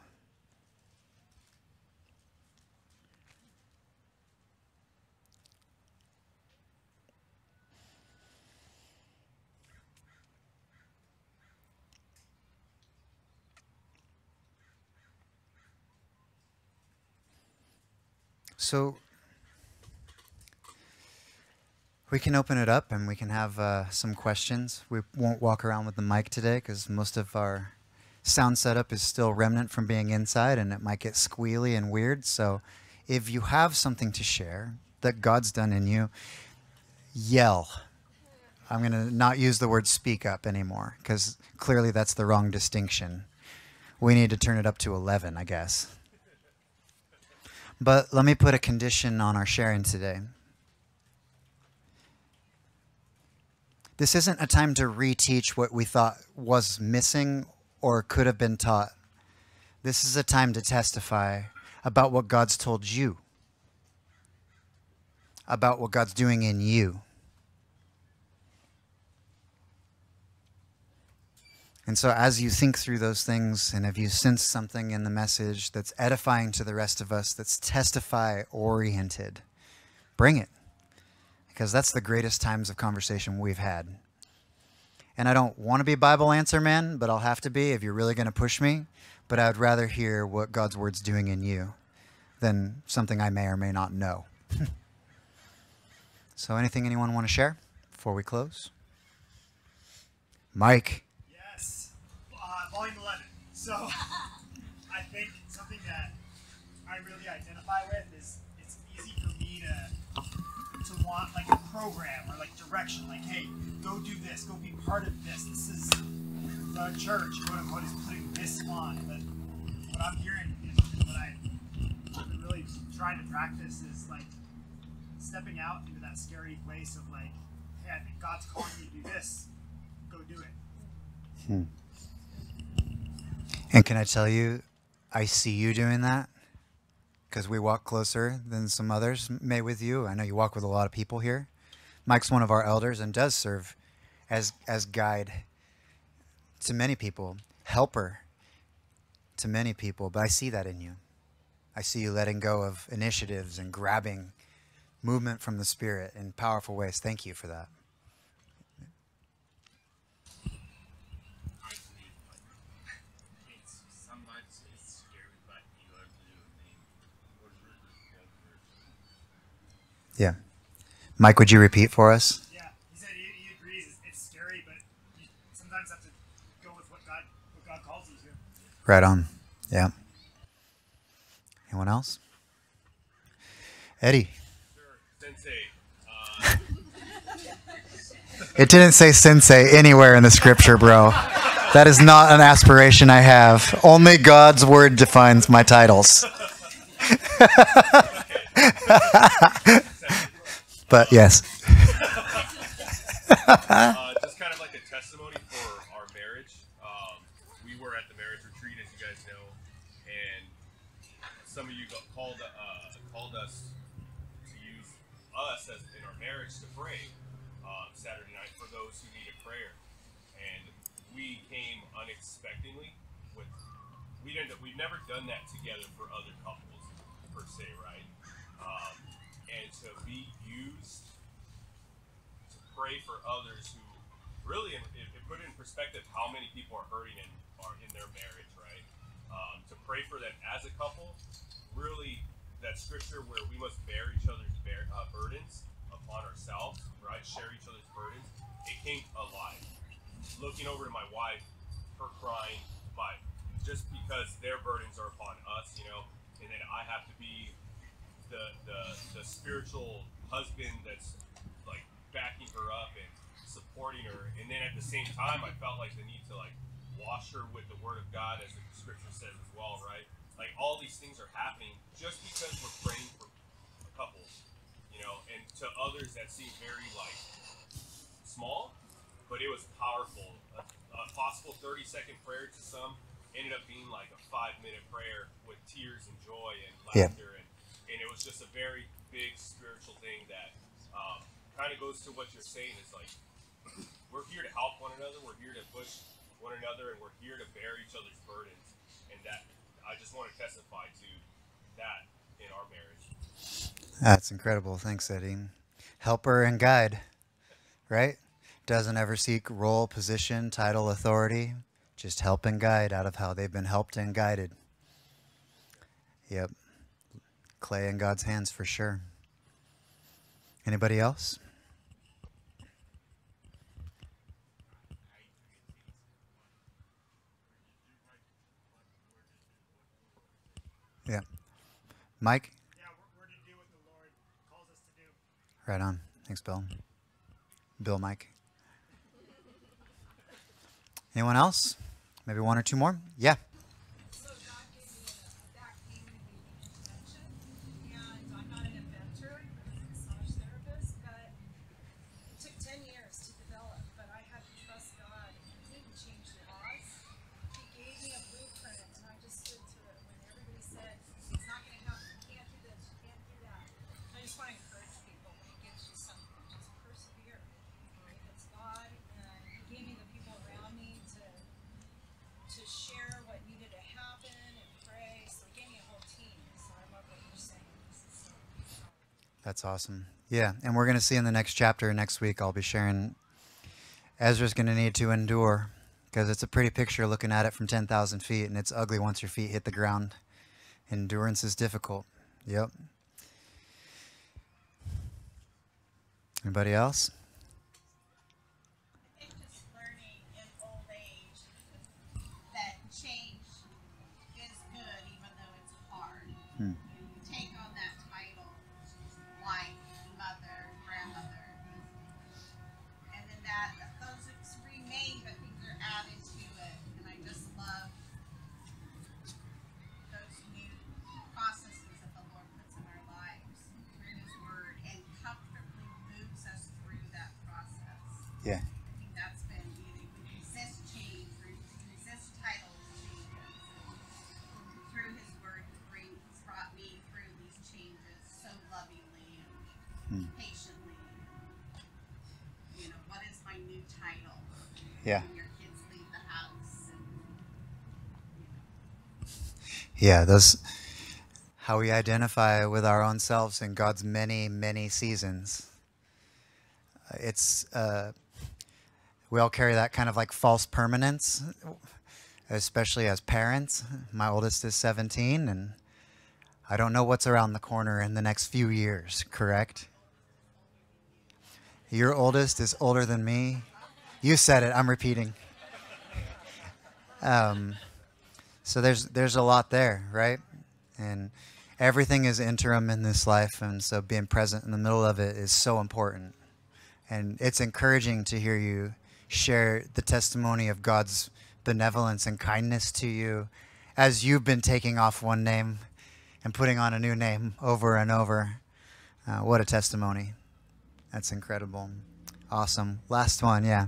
So we can open it up and we can have some questions. We won't walk around with the mic today because most of our sound setup is still remnant from being inside, and it might get squealy and weird. So if you have something to share that God's done in you, yell. I'm going to not use the word speak up anymore because clearly that's the wrong distinction. We need to turn it up to 11, I guess. But let me put a condition on our sharing today. This isn't a time to reteach what we thought was missing or could have been taught. This is a time to testify about what God's told you, about what God's doing in you. And so as you think through those things, and if you sense something in the message that's edifying to the rest of us, that's testify oriented, bring it. because that's the greatest times of conversation we've had. And I don't want to be Bible answer man, but I'll have to be if you're really going to push me. But I would rather hear what God's word's doing in you than something I may or may not know. So anything anyone want to share before we close? Mike. Yes. Volume 11. So I think something that I really identify with is it's easy for me to want like a program or like direction, like, hey, go do this, go be part of this. This is the church, quote unquote, is putting this on. But what I'm hearing and what I'm really trying to practice is like stepping out into that scary place of like, hey, I think God's calling me to do this, go do it. Hmm. And can I tell you, I see you doing that, because we walk closer than some others may with you. I know you walk with a lot of people here. Mike's one of our elders and does serve as guide to many people, helper to many people. But I see that in you. I see you letting go of initiatives and grabbing movement from the Spirit in powerful ways. Thank you for that. Yeah. Mike, would you repeat for us? Yeah. He said he agrees. It's scary, but you sometimes have to go with what God calls you to. Right on. Yeah. Anyone else? Eddie. Sure. Sensei. It didn't say sensei anywhere in the scripture, bro. That is not an aspiration I have. Only God's word defines my titles. But yes. Just kind of like a testimony for our marriage. We were at the marriage retreat, as you guys know, and some of you called us to use us as in our marriage to pray Saturday night for those who needed prayer. And we came unexpectedly with we've never done that together for other couples per se, right? And to be used to pray for others who really, it put in perspective how many people are hurting and are in their marriage, right? To pray for them as a couple, really that scripture where we must bear each other's burdens upon ourselves, right? Share each other's burdens. It came alive. Looking over to my wife, her crying, but just because their burdens are upon us, you know, and then I have to be the spiritual husband that's like backing her up and supporting her, and then at the same time I felt like the need to like wash her with the word of God, as the scripture says as well, right? Like all these things are happening just because we're praying for a couple, you know, and to others that seem very like small, but it was powerful. A possible 30-second prayer to some ended up being like a 5-minute prayer with tears and joy and laughter. Yeah. And it was just a very big spiritual thing that kind of goes to what you're saying. Is like, we're here to help one another. We're here to push one another. And we're here to bear each other's burdens. And that, I just want to testify to that in our marriage. That's incredible. Thanks, Eddie. Helper and guide, right? Doesn't ever seek role, position, title, authority. Just help and guide out of how they've been helped and guided. Yep. Clay in God's hands for sure. Anybody else? Yeah. Mike? Yeah, we're to do what the Lord calls us to do. Right on. Thanks, Bill. Bill, Mike. Anyone else? Maybe one or two more? Yeah. That's awesome. Yeah, and we're going to see in the next chapter next week, I'll be sharing, Ezra's going to need to endure, because it's a pretty picture looking at it from 10,000 feet, and it's ugly once your feet hit the ground. Endurance is difficult. Yep. Anybody else? I think just learning in old age that change is good, even though it's hard. Hmm. You take on that title, wife, mother, grandmother, and then those remain, but things are added to it. And I just love those new processes that the Lord puts in our lives through His Word, and comfortably moves us through that process. Yeah. I think that's been, you know, we resist change, we resist title changes. And through His Word, He's brought me through these changes so lovingly and patiently. You know, what is my new title? Yeah. When your kids leave the house. And, you know. Yeah, that's how we identify with our own selves in God's many, many seasons. It's, we all carry that kind of like false permanence, especially as parents. My oldest is 17, and I don't know what's around the corner in the next few years, correct? Your oldest is older than me. You said it. I'm repeating. So there's a lot there, right? And everything is interim in this life, and so being present in the middle of it is so important. And it's encouraging to hear you share the testimony of God's benevolence and kindness to you as you've been taking off one name and putting on a new name over and over. What a testimony. That's incredible. Awesome. Last one, yeah.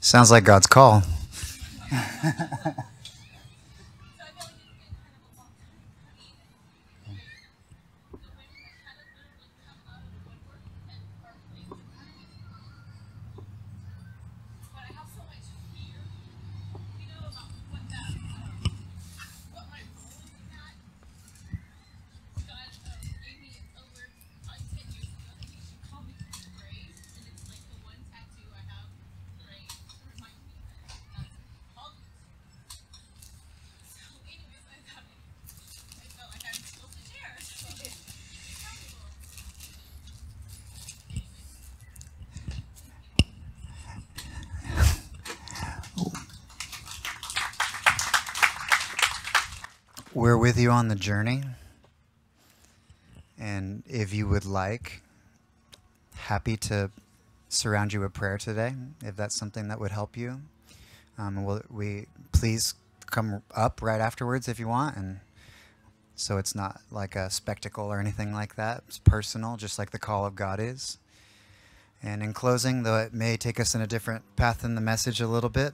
Sounds like God's call. We're with you on the journey, and if you would like, happy to surround you with prayer today, if that's something that would help you. Please come up right afterwards if you want, and so it's not like a spectacle or anything like that. It's personal, just like the call of God is. And in closing, though it may take us in a different path in the message a little bit,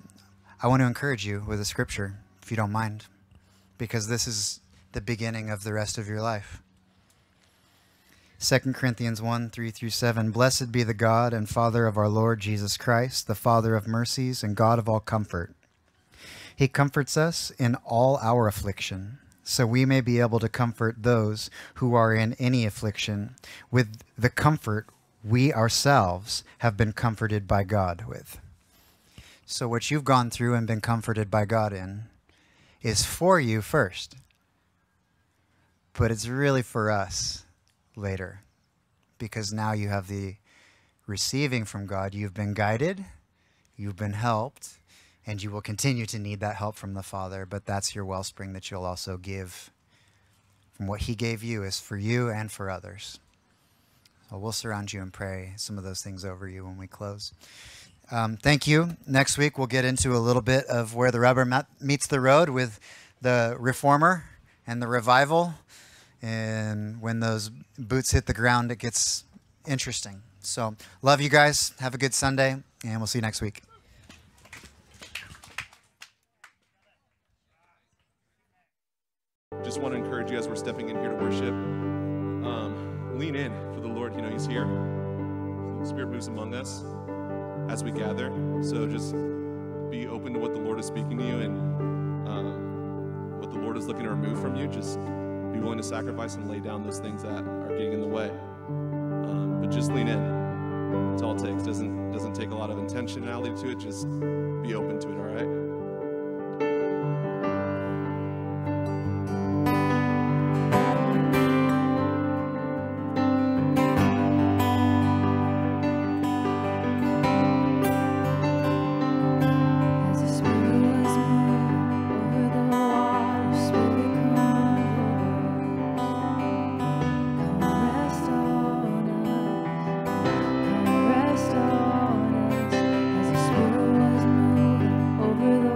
I want to encourage you with a scripture, if you don't mind, because this is the beginning of the rest of your life. 2 Corinthians 1, 3-7, Blessed be the God and Father of our Lord Jesus Christ, the Father of mercies and God of all comfort. He comforts us in all our affliction, so we may be able to comfort those who are in any affliction with the comfort we ourselves have been comforted by God with. So what you've gone through and been comforted by God in is for you first, but it's really for us later, because now you have the receiving from God, you've been guided, you've been helped, and you will continue to need that help from the Father, but that's your wellspring that you'll also give. From what he gave you is for you and for others. So we'll surround you and pray some of those things over you when we close. Thank you. Next week, we'll get into a little bit of where the rubber meets the road with the reformer and the revival. And when those boots hit the ground, it gets interesting. So love you guys. Have a good Sunday, and we'll see you next week. Just want to encourage you as we're stepping in here to worship. Lean in for the Lord. You know, he's here. The Spirit moves among us as we gather. So just be open to what the Lord is speaking to you and what the Lord is looking to remove from you. Just be willing to sacrifice and lay down those things that are getting in the way. But just lean in. That's all it takes. Doesn't take a lot of intentionality to it. Just be open to it, all right? Over the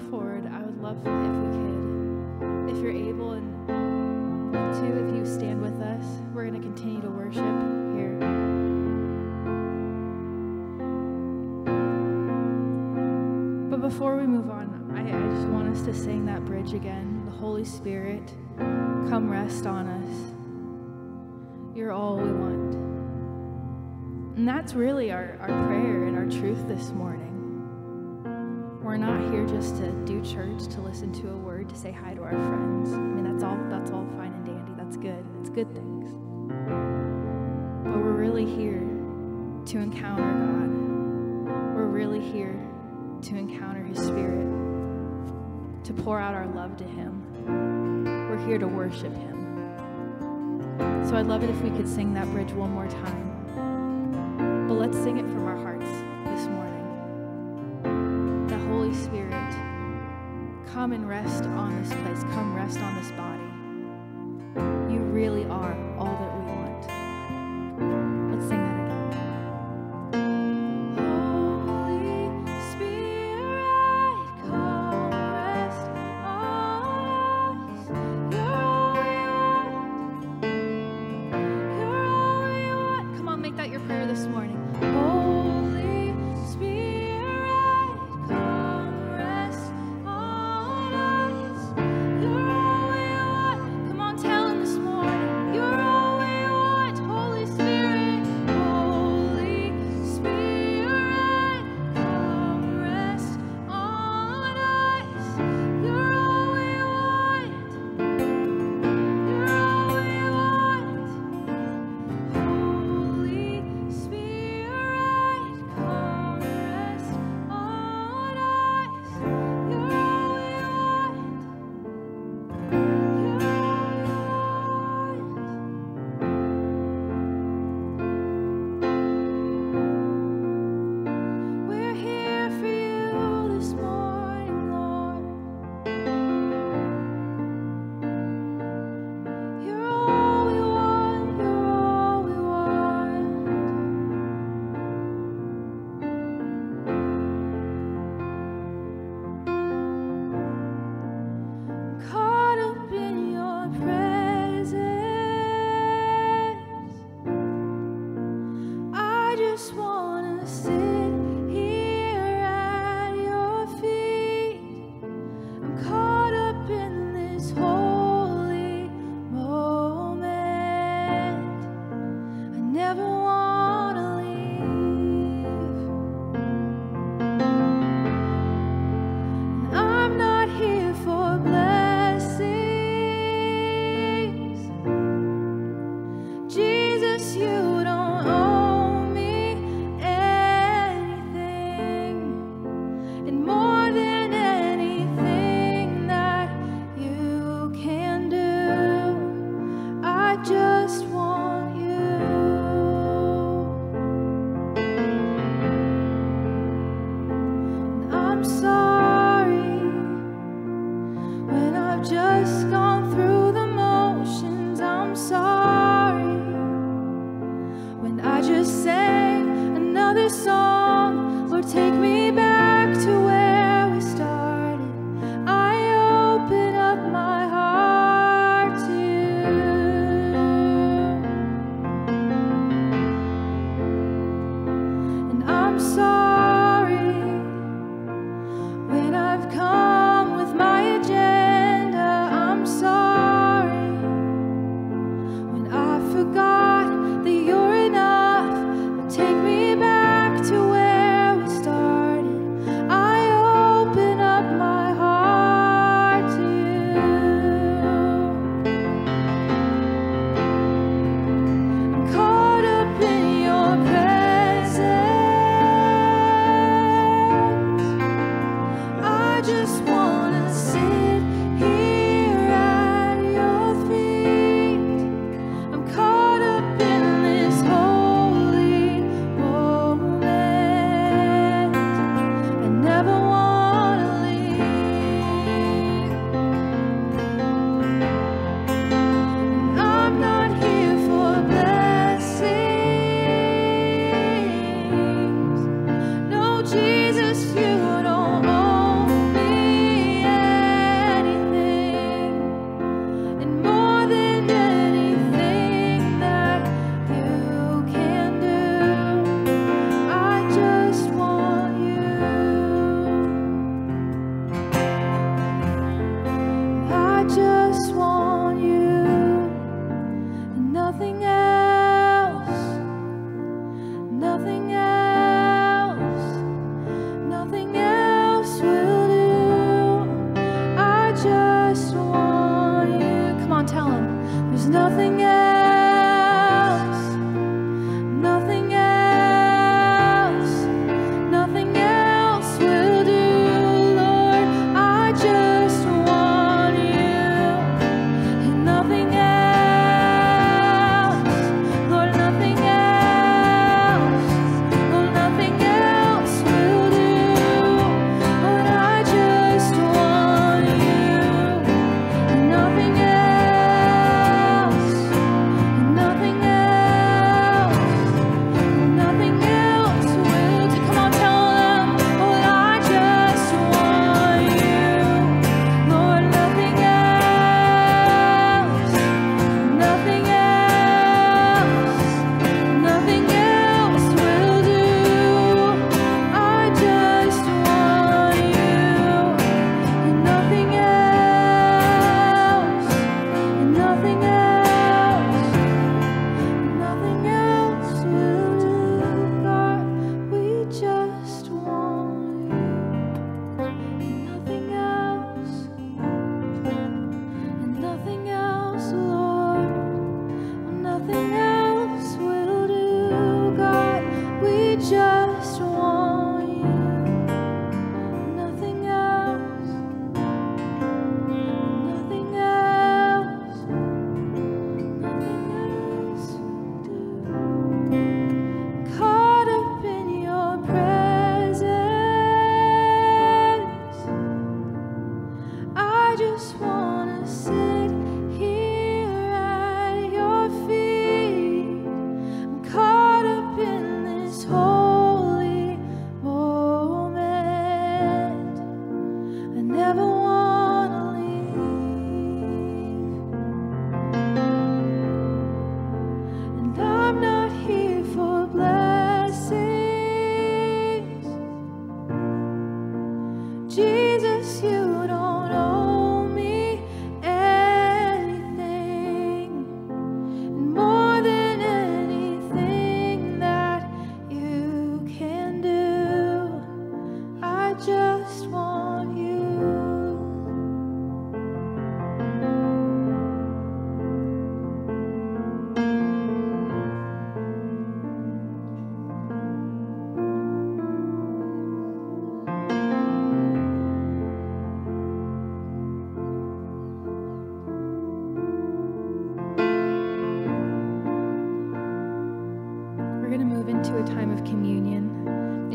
come forward, I would love if we could, if you're able and want to, if you stand with us. We're going to continue to worship here. Before we move on, I just want us to sing that bridge again. The Holy Spirit, come rest on us. You're all we want. And that's really our prayer and our truth this morning. We're not here just to do church, to listen to a word, to say hi to our friends. I mean, that's all fine and dandy. That's good. It's good things. But we're really here to encounter God. We're really here to encounter his spirit, to pour out our love to him. We're here to worship him. So I'd love it if we could sing that bridge one more time. But let's sing it from our hearts this morning. The Holy Spirit, come and rest on this place. Come rest on this body. You really are all that we want. Let's sing that. Come on, tell him this morning, you're all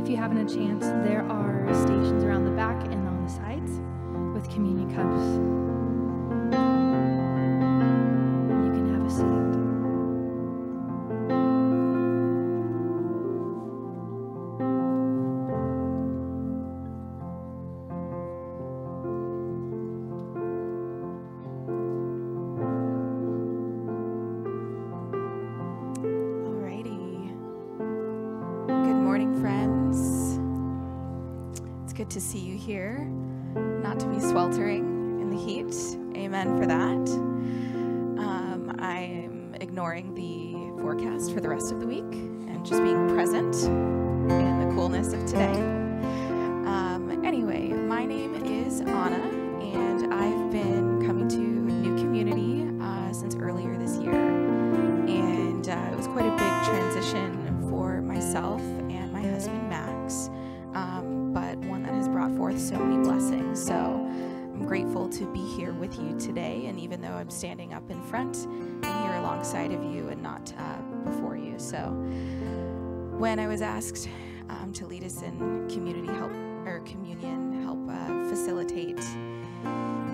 If you haven't a chance, there are stations around the back and on the sides with communion cups. You can have a seat. To see you here, not to be sweltering in the heat. Amen for that. I'm ignoring the forecast for the rest of the week and just being present in the coolness of today. Anyway, my name is Anna, and I've been coming to New Community since earlier this year, and it was quite a big transition for myself and my husband Max. But one that has brought forth so many blessings. So I'm grateful to be here with you today. And even though I'm standing up in front, I'm here alongside of you and not before you. So when I was asked to lead us in communion, help facilitate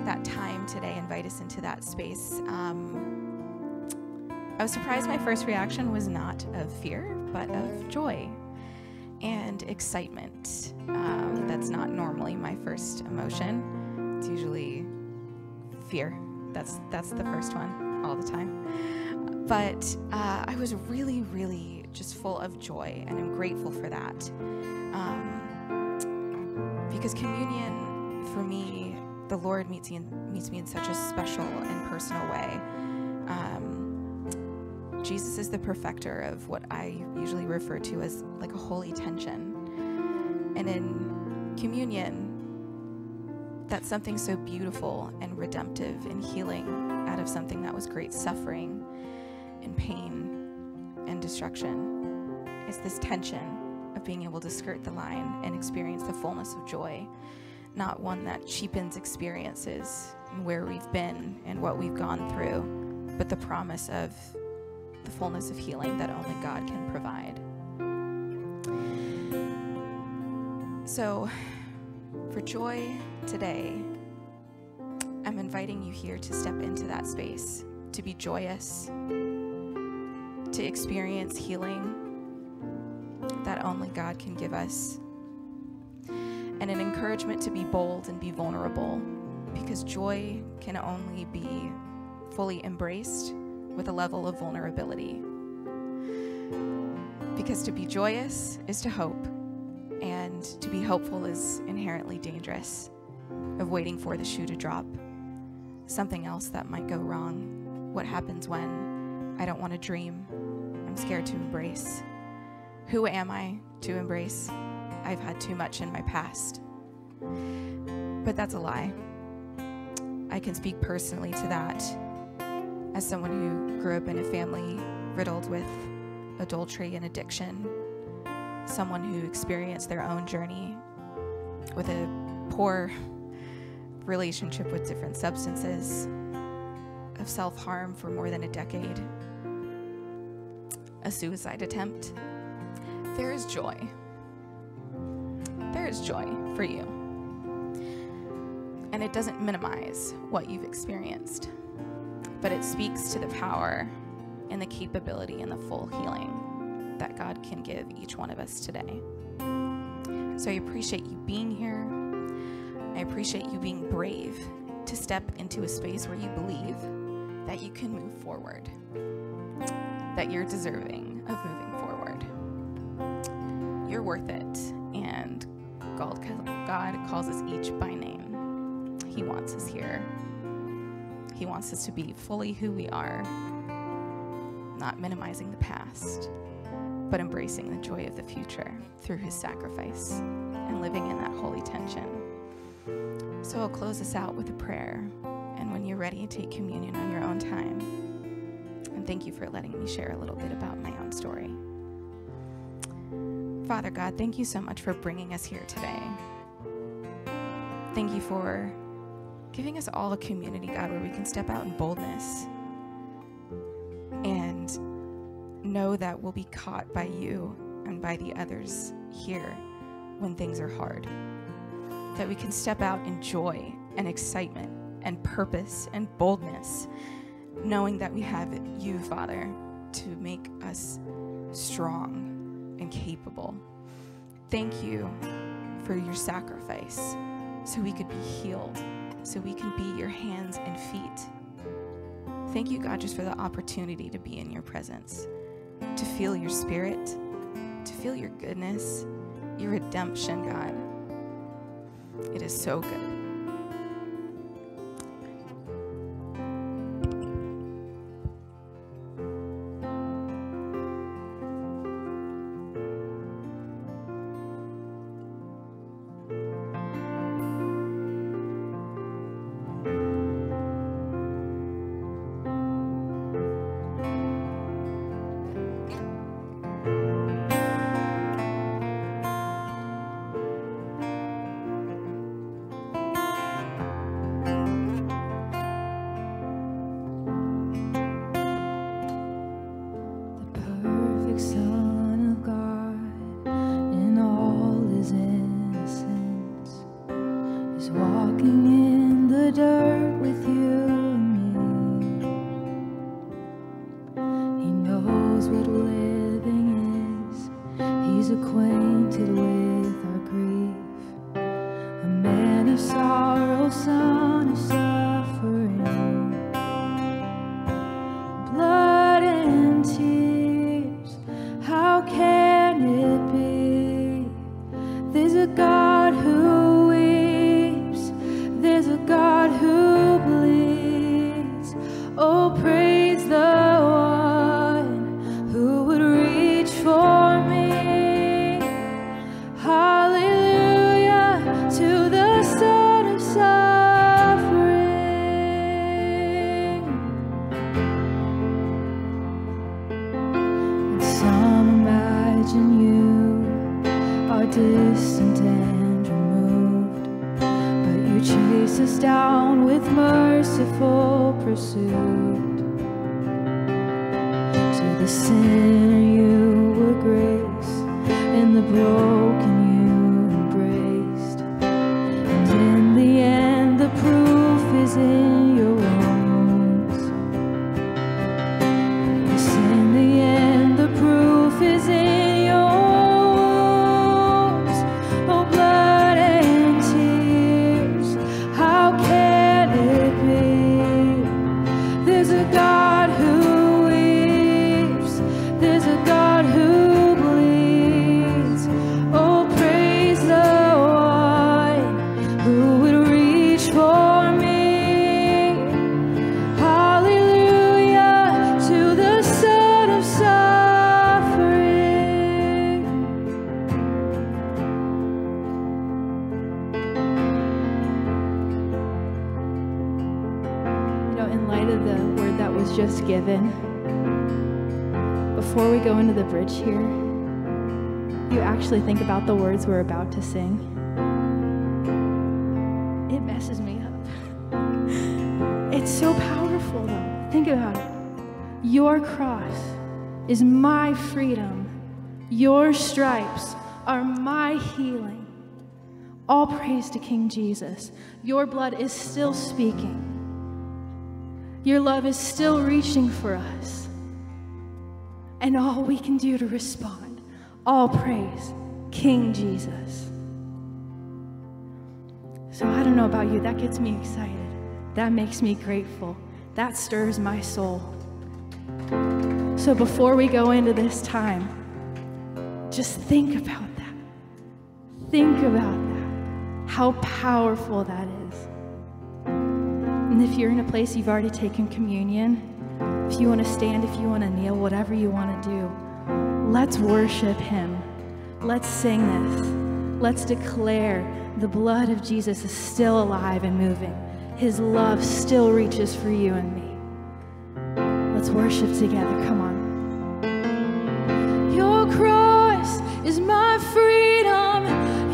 that time today, invite us into that space, I was surprised. My first reaction was not of fear, but of joy and excitement. That's not normally my first emotion. It's usually fear. That's the first one all the time. But I was really, really just full of joy, and I'm grateful for that. Because communion, for me, the Lord meets me in such a special and personal way. Jesus is the perfecter of what I usually refer to as like a holy tension. And in communion, that's something so beautiful and redemptive and healing out of something that was great suffering and pain and destruction. It's this tension of being able to skirt the line and experience the fullness of joy, not one that cheapens experiences and where we've been and what we've gone through, but the promise of the fullness of healing that only God can provide. So for joy today, I'm inviting you here to step into that space, to be joyous, to experience healing that only God can give us, and an encouragement to be bold and be vulnerable, because joy can only be fully embraced with a level of vulnerability. Because to be joyous is to hope, and to be hopeful is inherently dangerous, of waiting for the shoe to drop, something else that might go wrong. What happens when I don't want to dream? I'm scared to embrace. Who am I to embrace? I've had too much in my past. But that's a lie. I can speak personally to that, as someone who grew up in a family riddled with adultery and addiction, someone who experienced their own journey with a poor relationship with different substances, of self-harm for more than a decade, a suicide attempt. There is joy. There is joy for you. And it doesn't minimize what you've experienced, but it speaks to the power and the capability and the full healing that God can give each one of us today. So I appreciate you being here. I appreciate you being brave to step into a space where you believe that you can move forward, that you're deserving of moving forward. You're worth it, and God calls us each by name. He wants us here. He wants us to be fully who we are, not minimizing the past, but embracing the joy of the future through his sacrifice and living in that holy tension. So I'll close this out with a prayer, and when you're ready, take communion on your own time. And thank you for letting me share a little bit about my own story. Father God, thank you so much for bringing us here today. Thank you for giving us all a community, God, where we can step out in boldness and know that we'll be caught by you and by the others here when things are hard, that we can step out in joy and excitement and purpose and boldness, knowing that we have you, Father, to make us strong and capable. Thank you for your sacrifice so we could be healed, so we can be your hands and feet. Thank you, God, just for the opportunity to be in your presence, to feel your spirit, to feel your goodness, your redemption, God. It is so good. Think about the words we're about to sing. It messes me up. It's so powerful though. Think about it. Your cross is my freedom. Your stripes are my healing. All praise to King Jesus. Your blood is still speaking. Your love is still reaching for us. And all we can do to respond, all praise King Jesus. So I don't know about you, that gets me excited. That makes me grateful. That stirs my soul. So before we go into this time, just think about that. Think about that. How powerful that is. And if you're in a place you've already taken communion, if you want to stand, if you want to kneel, whatever you want to do, let's worship him. Let's sing this. Let's declare the blood of Jesus is still alive and moving. His love still reaches for you and me. Let's worship together. Come on. Your cross is my freedom.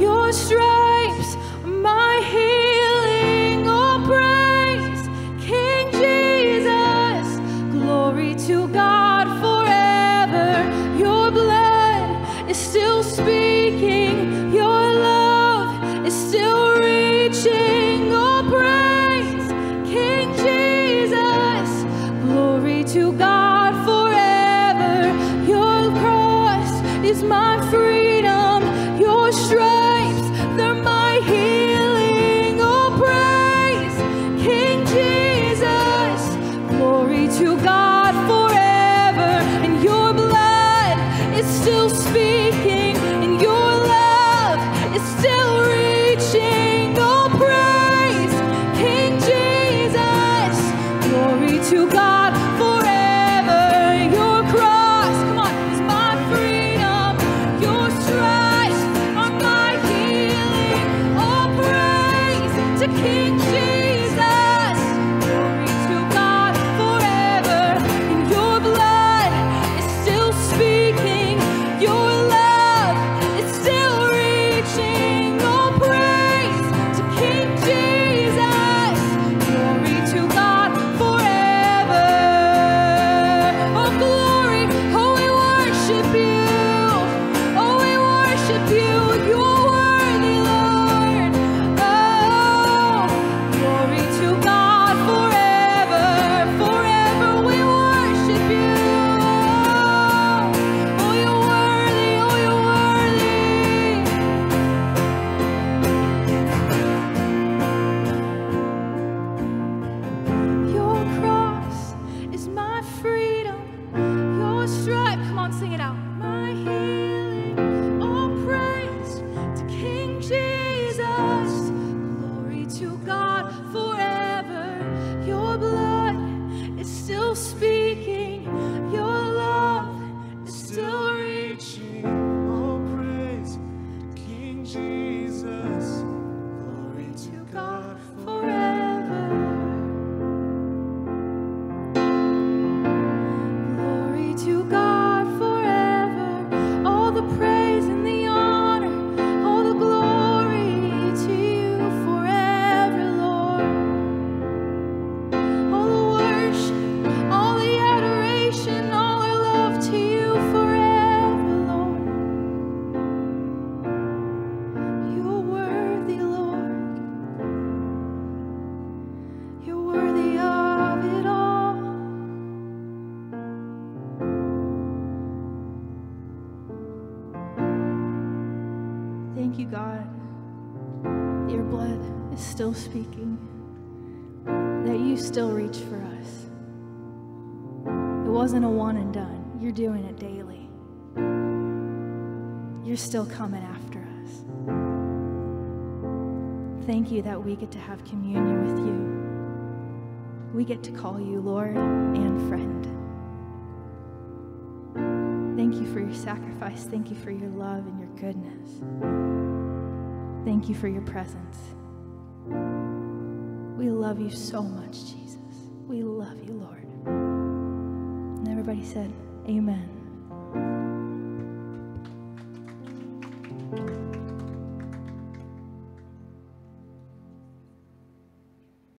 Your stripes are my healing. Oh, praise King Jesus. Glory to God forever. Your blood is still speaking your life. Speaking, that you still reach for us. It wasn't a one and done. You're doing it daily. You're still coming after us. Thank you that we get to have communion with you. We get to call you Lord and friend. Thank you for your sacrifice. Thank you for your love and your goodness. Thank you for your presence. We love you so much, Jesus. We love you, Lord. And everybody said, amen.